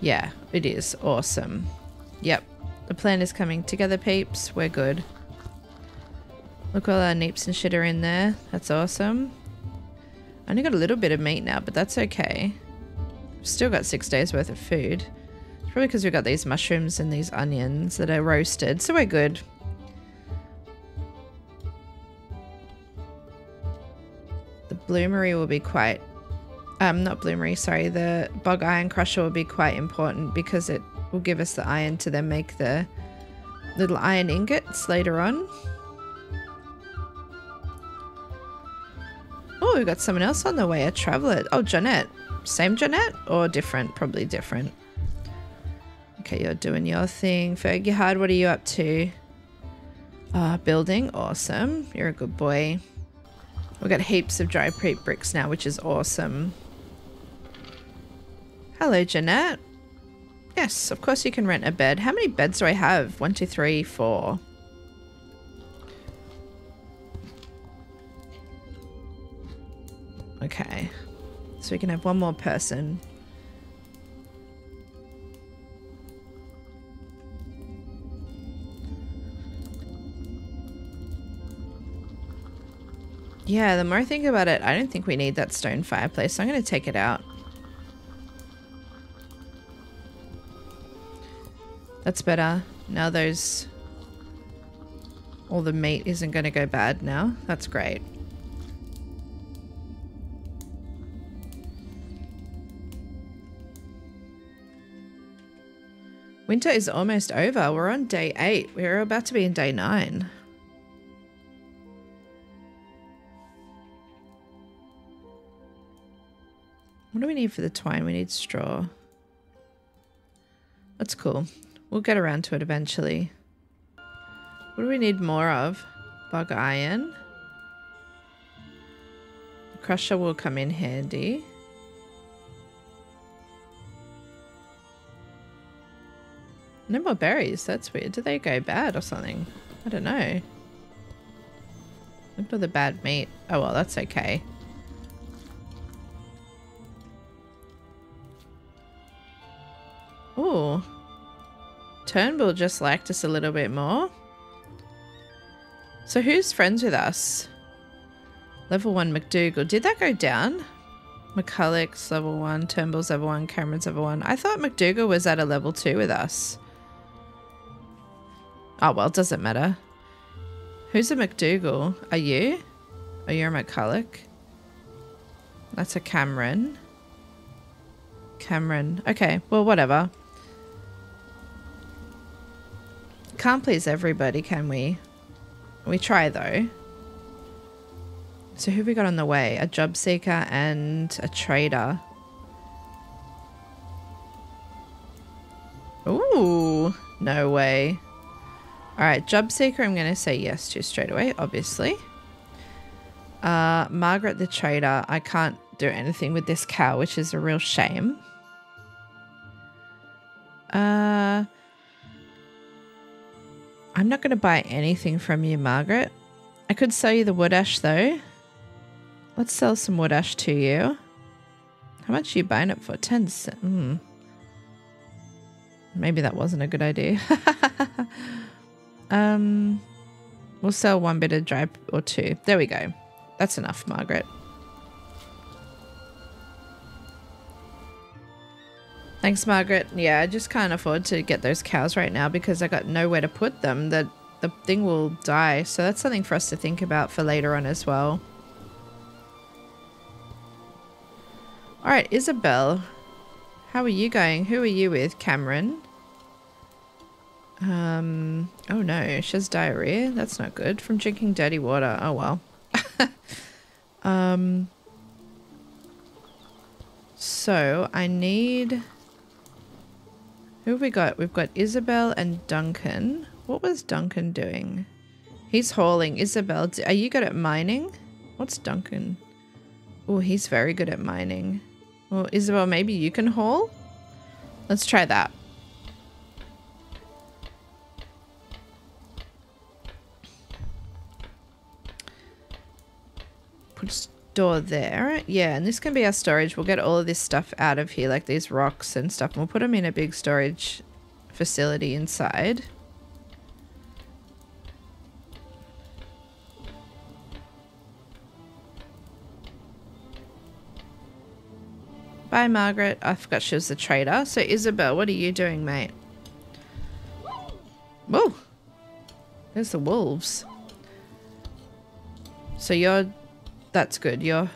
Yeah, it is. Awesome. Yep. The plan is coming together, peeps. We're good. Look, all our neeps and shit are in there. That's awesome. I only got a little bit of meat now, but that's okay. I've still got six days worth of food. It's probably because we've got these mushrooms and these onions that are roasted. So we're good. Bloomery will be quite um not bloomery sorry the bog iron crusher will be quite important because it will give us the iron to then make the little iron ingots later on. Oh, we've got someone else on the way, a traveler. Oh, Jeanette. Same Jeanette or different? Probably different. Okay, you're doing your thing. Fergie Hard, what are you up to? Uh, building, awesome. You're a good boy. We've got heaps of dry peat bricks now, which is awesome. Hello, Jeanette. Yes, of course you can rent a bed. How many beds do I have? One, two, three, four. Okay. So we can have one more person. Yeah, the more I think about it, I don't think we need that stone fireplace, so I'm going to take it out. That's better. Now those... all the meat isn't going to go bad now. That's great. Winter is almost over. We're on day eight. We're about to be in day nine. What do we need for the twine? We need straw. That's cool. We'll get around to it eventually. What do we need more of? Bug iron. The crusher will come in handy. No more berries. That's weird. Do they go bad or something? I don't know. Look at the bad meat. Oh, well, that's okay. Ooh. Turnbull just liked us a little bit more. So who's friends with us? Level one McDougal. Did that go down? McCulloch's level one, Turnbull's level one, Cameron's level one. I thought McDougal was at a level two with us. Oh, well, it doesn't matter. Who's a McDougal? Are you? Are you a McCulloch? That's a Cameron. Cameron. Okay, well, whatever. Can't please everybody, can we? We try, though. So who have we got on the way? A job seeker and a trader. Ooh, no way. All right, job seeker I'm going to say yes to straight away, obviously. Uh, Margaret the trader. I can't do anything with this cow, which is a real shame. Uh... I'm not going to buy anything from you, Margaret. I could sell you the wood ash, though. Let's sell some wood ash to you. How much are you buying it for? ten cents. Mm. Maybe that wasn't a good idea. um, we'll sell one bit of dry or two. There we go. That's enough, Margaret. Thanks, Margaret. Yeah, I just can't afford to get those cows right now because I got nowhere to put them. The, the thing will die. So that's something for us to think about for later on as well. All right, Isabel. How are you going? Who are you with, Cameron? Um. Oh, no. She has diarrhea. That's not good. From drinking dirty water. Oh, well. um. So I need... who have we got? We've got Isabel and Duncan. What was Duncan doing? He's hauling. Isabel, are you good at mining? What's Duncan? Oh, he's very good at mining. Well, Isabel, maybe you can haul? Let's try that. Put store there. Yeah, and this can be our storage. We'll get all of this stuff out of here, like these rocks and stuff, and we'll put them in a big storage facility inside. Bye, Margaret. I forgot she was the trader. So, Isabel, what are you doing, mate? Whoa! There's the wolves. So you're... that's good. You're...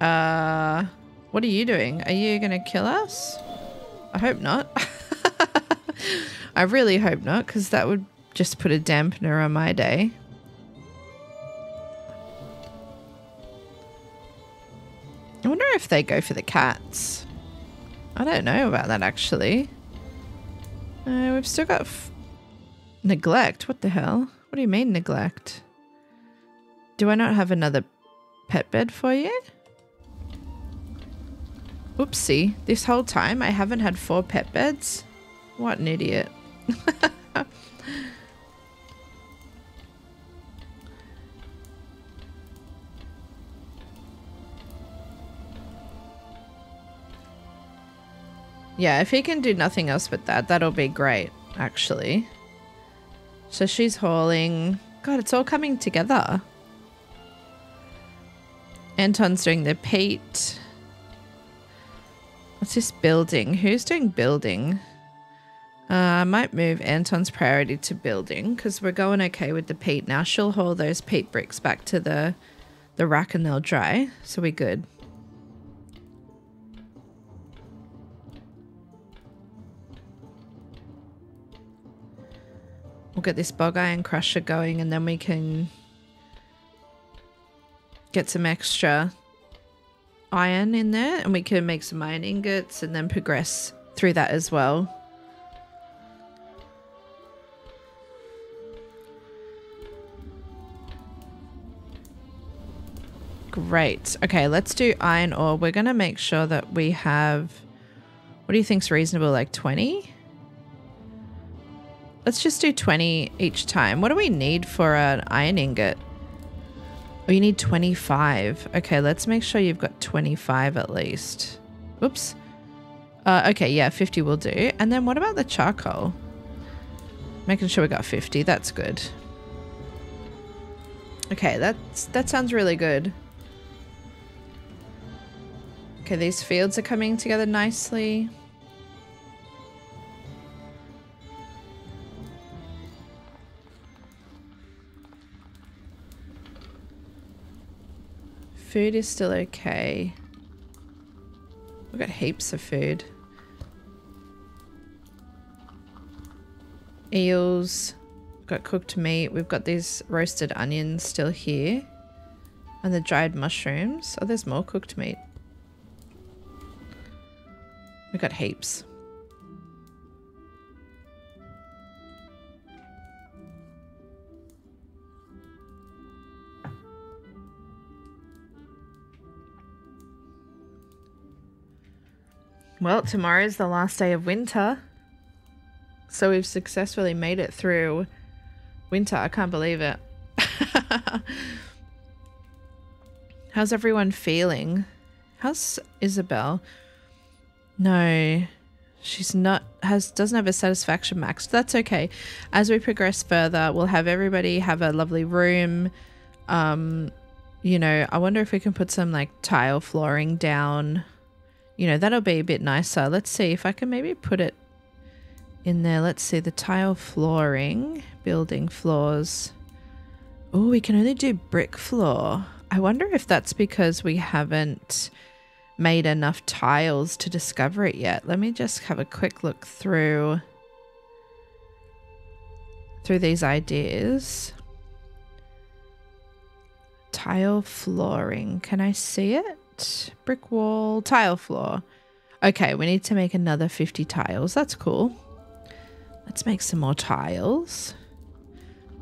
Uh... what are you doing? Are you gonna kill us? I hope not. I really hope not, because that would just put a dampener on my day. I wonder if they go for the cats. I don't know about that, actually. Uh, we've still got f neglect. What the hell? What do you mean neglect? Do I not have another pet bed for you? Oopsie. This whole time I haven't had four pet beds? What an idiot. Yeah, if he can do nothing else but that, that'll be great, actually. So she's hauling. God, it's all coming together. Anton's doing the peat. What's this building? Who's doing building? Uh, I might move Anton's priority to building because we're going okay with the peat now. She'll haul those peat bricks back to the, the rack and they'll dry. So we're good. We'll get this bog iron crusher going and then we can get some extra iron in there and we can make some iron ingots and then progress through that as well. Great. Okay, let's do iron ore. We're going to make sure that we have, what do you think's reasonable, like twenty? Let's just do twenty each time. What do we need for an iron ingot? Oh, you need twenty-five. Okay, let's make sure you've got twenty-five at least. Oops. Uh, okay, yeah, fifty will do. And then what about the charcoal? Making sure we got fifty. That's good. Okay, that's, that sounds really good. Okay, these fields are coming together nicely. Food is still okay. We've got heaps of food. Eels, got cooked meat. We've got these roasted onions still here. And the dried mushrooms. Oh, there's more cooked meat. We've got heaps. Well, tomorrow's the last day of winter. So we've successfully made it through winter. I can't believe it. How's everyone feeling? How's Isabel? No, she's not, has, doesn't have a satisfaction max. That's okay. As we progress further, we'll have everybody have a lovely room. Um, you know, I wonder if we can put some like tile flooring down. You know, that'll be a bit nicer. Let's see if I can maybe put it in there. Let's see the tile flooring, building floors. Oh, we can only do brick floor. I wonder if that's because we haven't made enough tiles to discover it yet. Let me just have a quick look through, through these ideas. Tile flooring. Can I see it? Brick wall, tile floor. Okay, we need to make another fifty tiles. That's cool. Let's make some more tiles.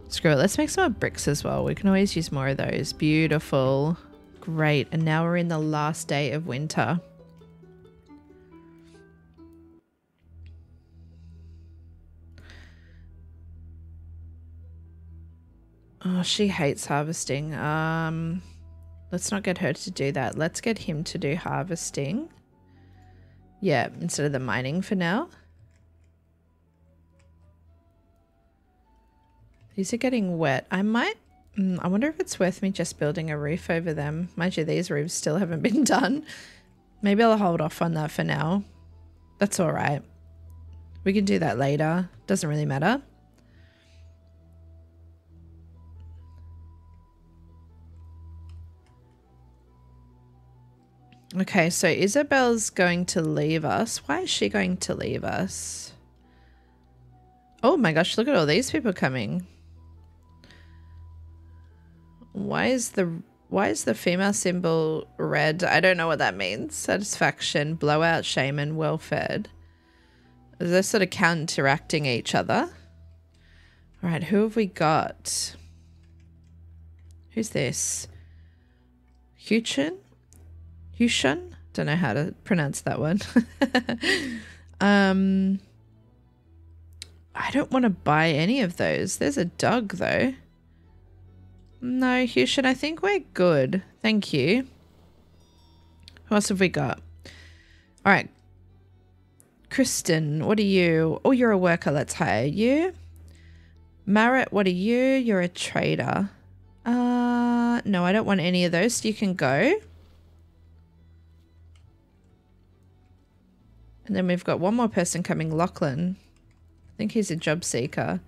Screw it. Let's make some more bricks as well. We can always use more of those. Beautiful. Great. And now we're in the last day of winter. Oh, she hates harvesting. Um... Let's not get her to do that. Let's get him to do harvesting. Yeah, instead of the mining for now. These are getting wet. I might... Mm, I wonder if it's worth me just building a roof over them. Mind you, these roofs still haven't been done. Maybe I'll hold off on that for now. That's all right. We can do that later. Doesn't really matter. Okay, so Isabel's going to leave us. Why is she going to leave us? Oh my gosh, look at all these people coming. Why is the why is the female symbol red? I don't know what that means. Satisfaction, blowout, shaman, well-fed. They're sort of counteracting each other. All right, who have we got? Who's this? Huchun? Huchun? Don't know how to pronounce that one. um, I don't want to buy any of those. There's a dog though. No, Huchun, I think we're good. Thank you. Who else have we got? All right. Kristen, what are you? Oh, you're a worker. Let's hire you. Marat, what are you? You're a trader. Uh, no, I don't want any of those. So you can go. And then we've got one more person coming, Lachlan. I think he's a job seeker.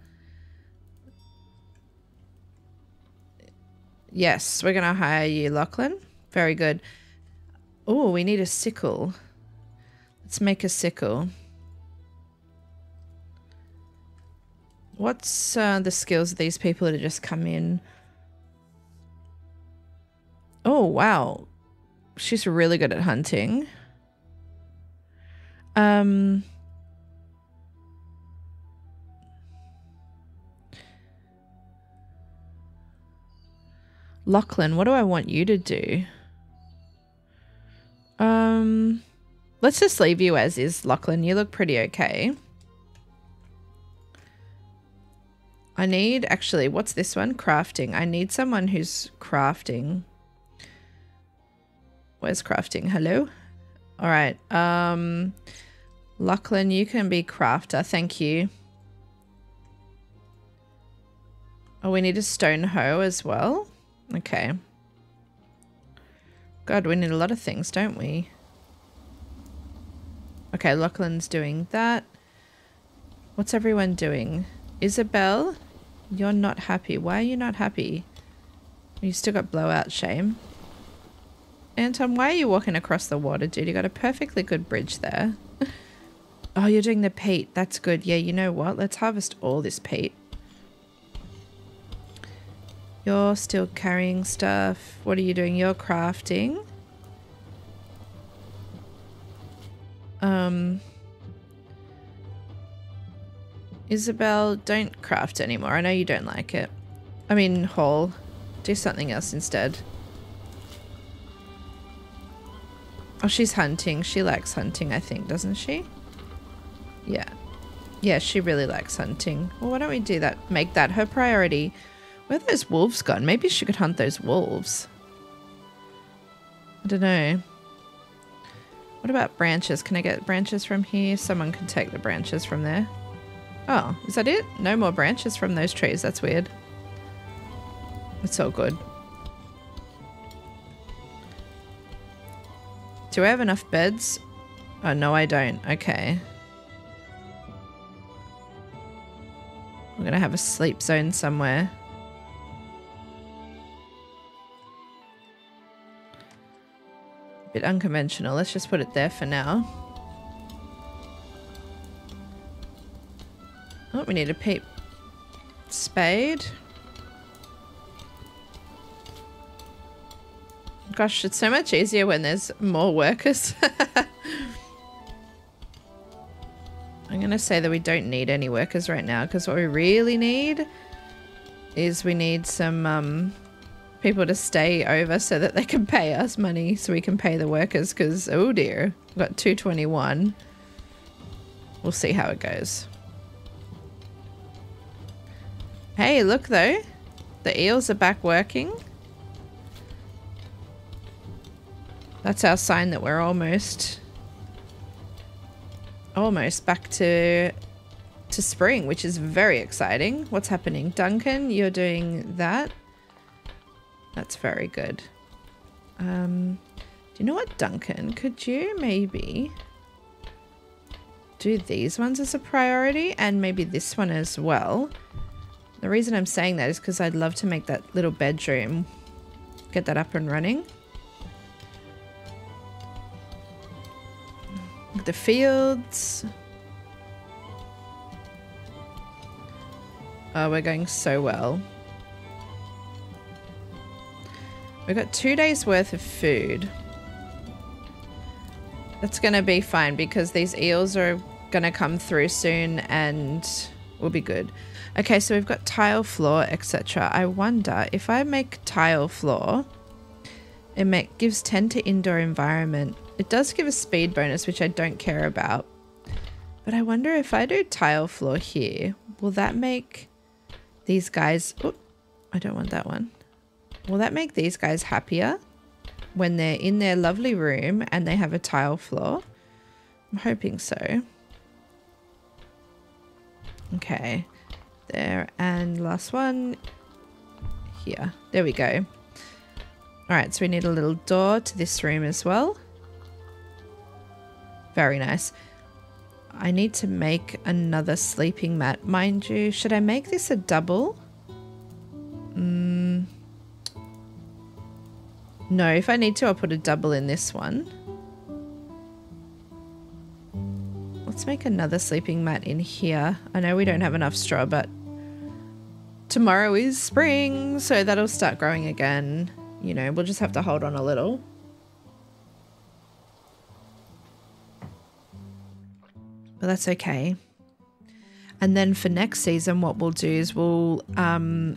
Yes, we're going to hire you, Lachlan. Very good. Oh, we need a sickle. Let's make a sickle. What's uh, the skills of these people that have just come in? Oh, wow. She's really good at hunting. Um, Lachlan, what do I want you to do? Um, let's just leave you as is, Lachlan. You look pretty okay. I need, actually, what's this one? Crafting. I need someone who's crafting. Where's crafting? Hello? All right. Um, Lachlan, you can be crafter. Thank you. Oh, we need a stone hoe as well. Okay. God, we need a lot of things, don't we? Okay, Lachlan's doing that. What's everyone doing? Isabel, you're not happy. Why are you not happy? You still got blowout shame. Anton, why are you walking across the water, dude? You got a perfectly good bridge there. Oh, you're doing the peat. That's good. Yeah, you know what? Let's harvest all this peat. You're still carrying stuff. What are you doing? You're crafting. Um, Isabel, don't craft anymore. I know you don't like it. I mean, haul. Do something else instead. Oh, she's hunting. She likes hunting, I think, doesn't she? Yeah. Yeah, she really likes hunting. Well, why don't we do that? Make that her priority. Where have those wolves gone? Maybe she could hunt those wolves. I don't know. What about branches? Can I get branches from here? Someone can take the branches from there. Oh, is that it? No more branches from those trees. That's weird. It's all good. Do I have enough beds? Oh, no, I don't. Okay. We're gonna have a sleep zone somewhere. Bit unconventional. Let's just put it there for now. Oh, we need a peep. Spade. Gosh, it's so much easier when there's more workers. I'm going to say that we don't need any workers right now because what we really need is we need some um, people to stay over so that they can pay us money so we can pay the workers because, oh dear, we've got two twenty-one. We'll see how it goes. Hey, look though, the eels are back working. That's our sign that we're almost, almost back to, to spring, which is very exciting. What's happening? Duncan, you're doing that. That's very good. Um, do you know what, Duncan? Could you maybe do these ones as a priority and maybe this one as well? The reason I'm saying that is because I'd love to make that little bedroom, get that up and running. The fields. Uh, we're going so well. We've got two days worth of food. That's going to be fine because these eels are going to come through soon and we'll be good. Okay, so we've got tile floor, et cetera. I wonder if I make tile floor, it make, gives ten to indoor environment. It does give a speed bonus, which I don't care about. But I wonder if I do tile floor here, will that make these guys... Oop, I don't want that one. Will that make these guys happier when they're in their lovely room and they have a tile floor? I'm hoping so. Okay, there, and last one here. There we go. All right, so we need a little door to this room as well. Very nice. I need to make another sleeping mat. Mind you, should I make this a double? Mm. No, if I need to, I'll put a double in this one. Let's make another sleeping mat in here. I know we don't have enough straw, but tomorrow is spring, so that'll start growing again. You know, we'll just have to hold on a little. But that's okay. And then for next season, what we'll do is we'll um,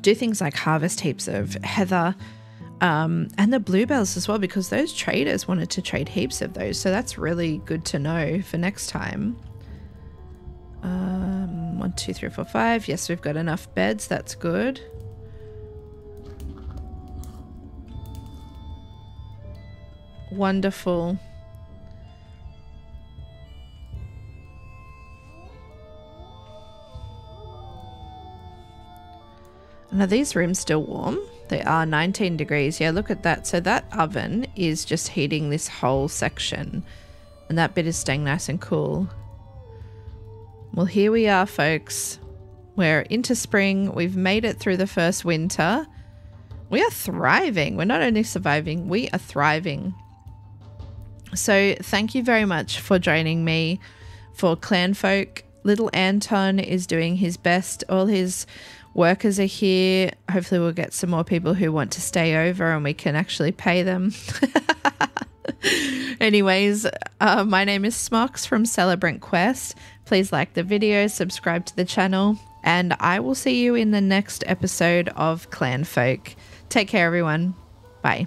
do things like harvest heaps of heather um, and the bluebells as well, because those traders wanted to trade heaps of those. So that's really good to know for next time. Um, one, two, three, four, five. Yes, we've got enough beds. That's good. Wonderful. Now, these rooms still warm? They are nineteen degrees. Yeah, look at that. So that oven is just heating this whole section. And that bit is staying nice and cool. Well, here we are, folks. We're into spring. We've made it through the first winter. We are thriving. We're not only surviving, we are thriving. So thank you very much for joining me for Clanfolk. Little Anton is doing his best. All his workers are here. Hopefully we'll get some more people who want to stay over and we can actually pay them. Anyways, uh, my name is Smox from Celebrant Quest. Please like the video, subscribe to the channel, and I will see you in the next episode of Clanfolk. Take care, everyone. Bye.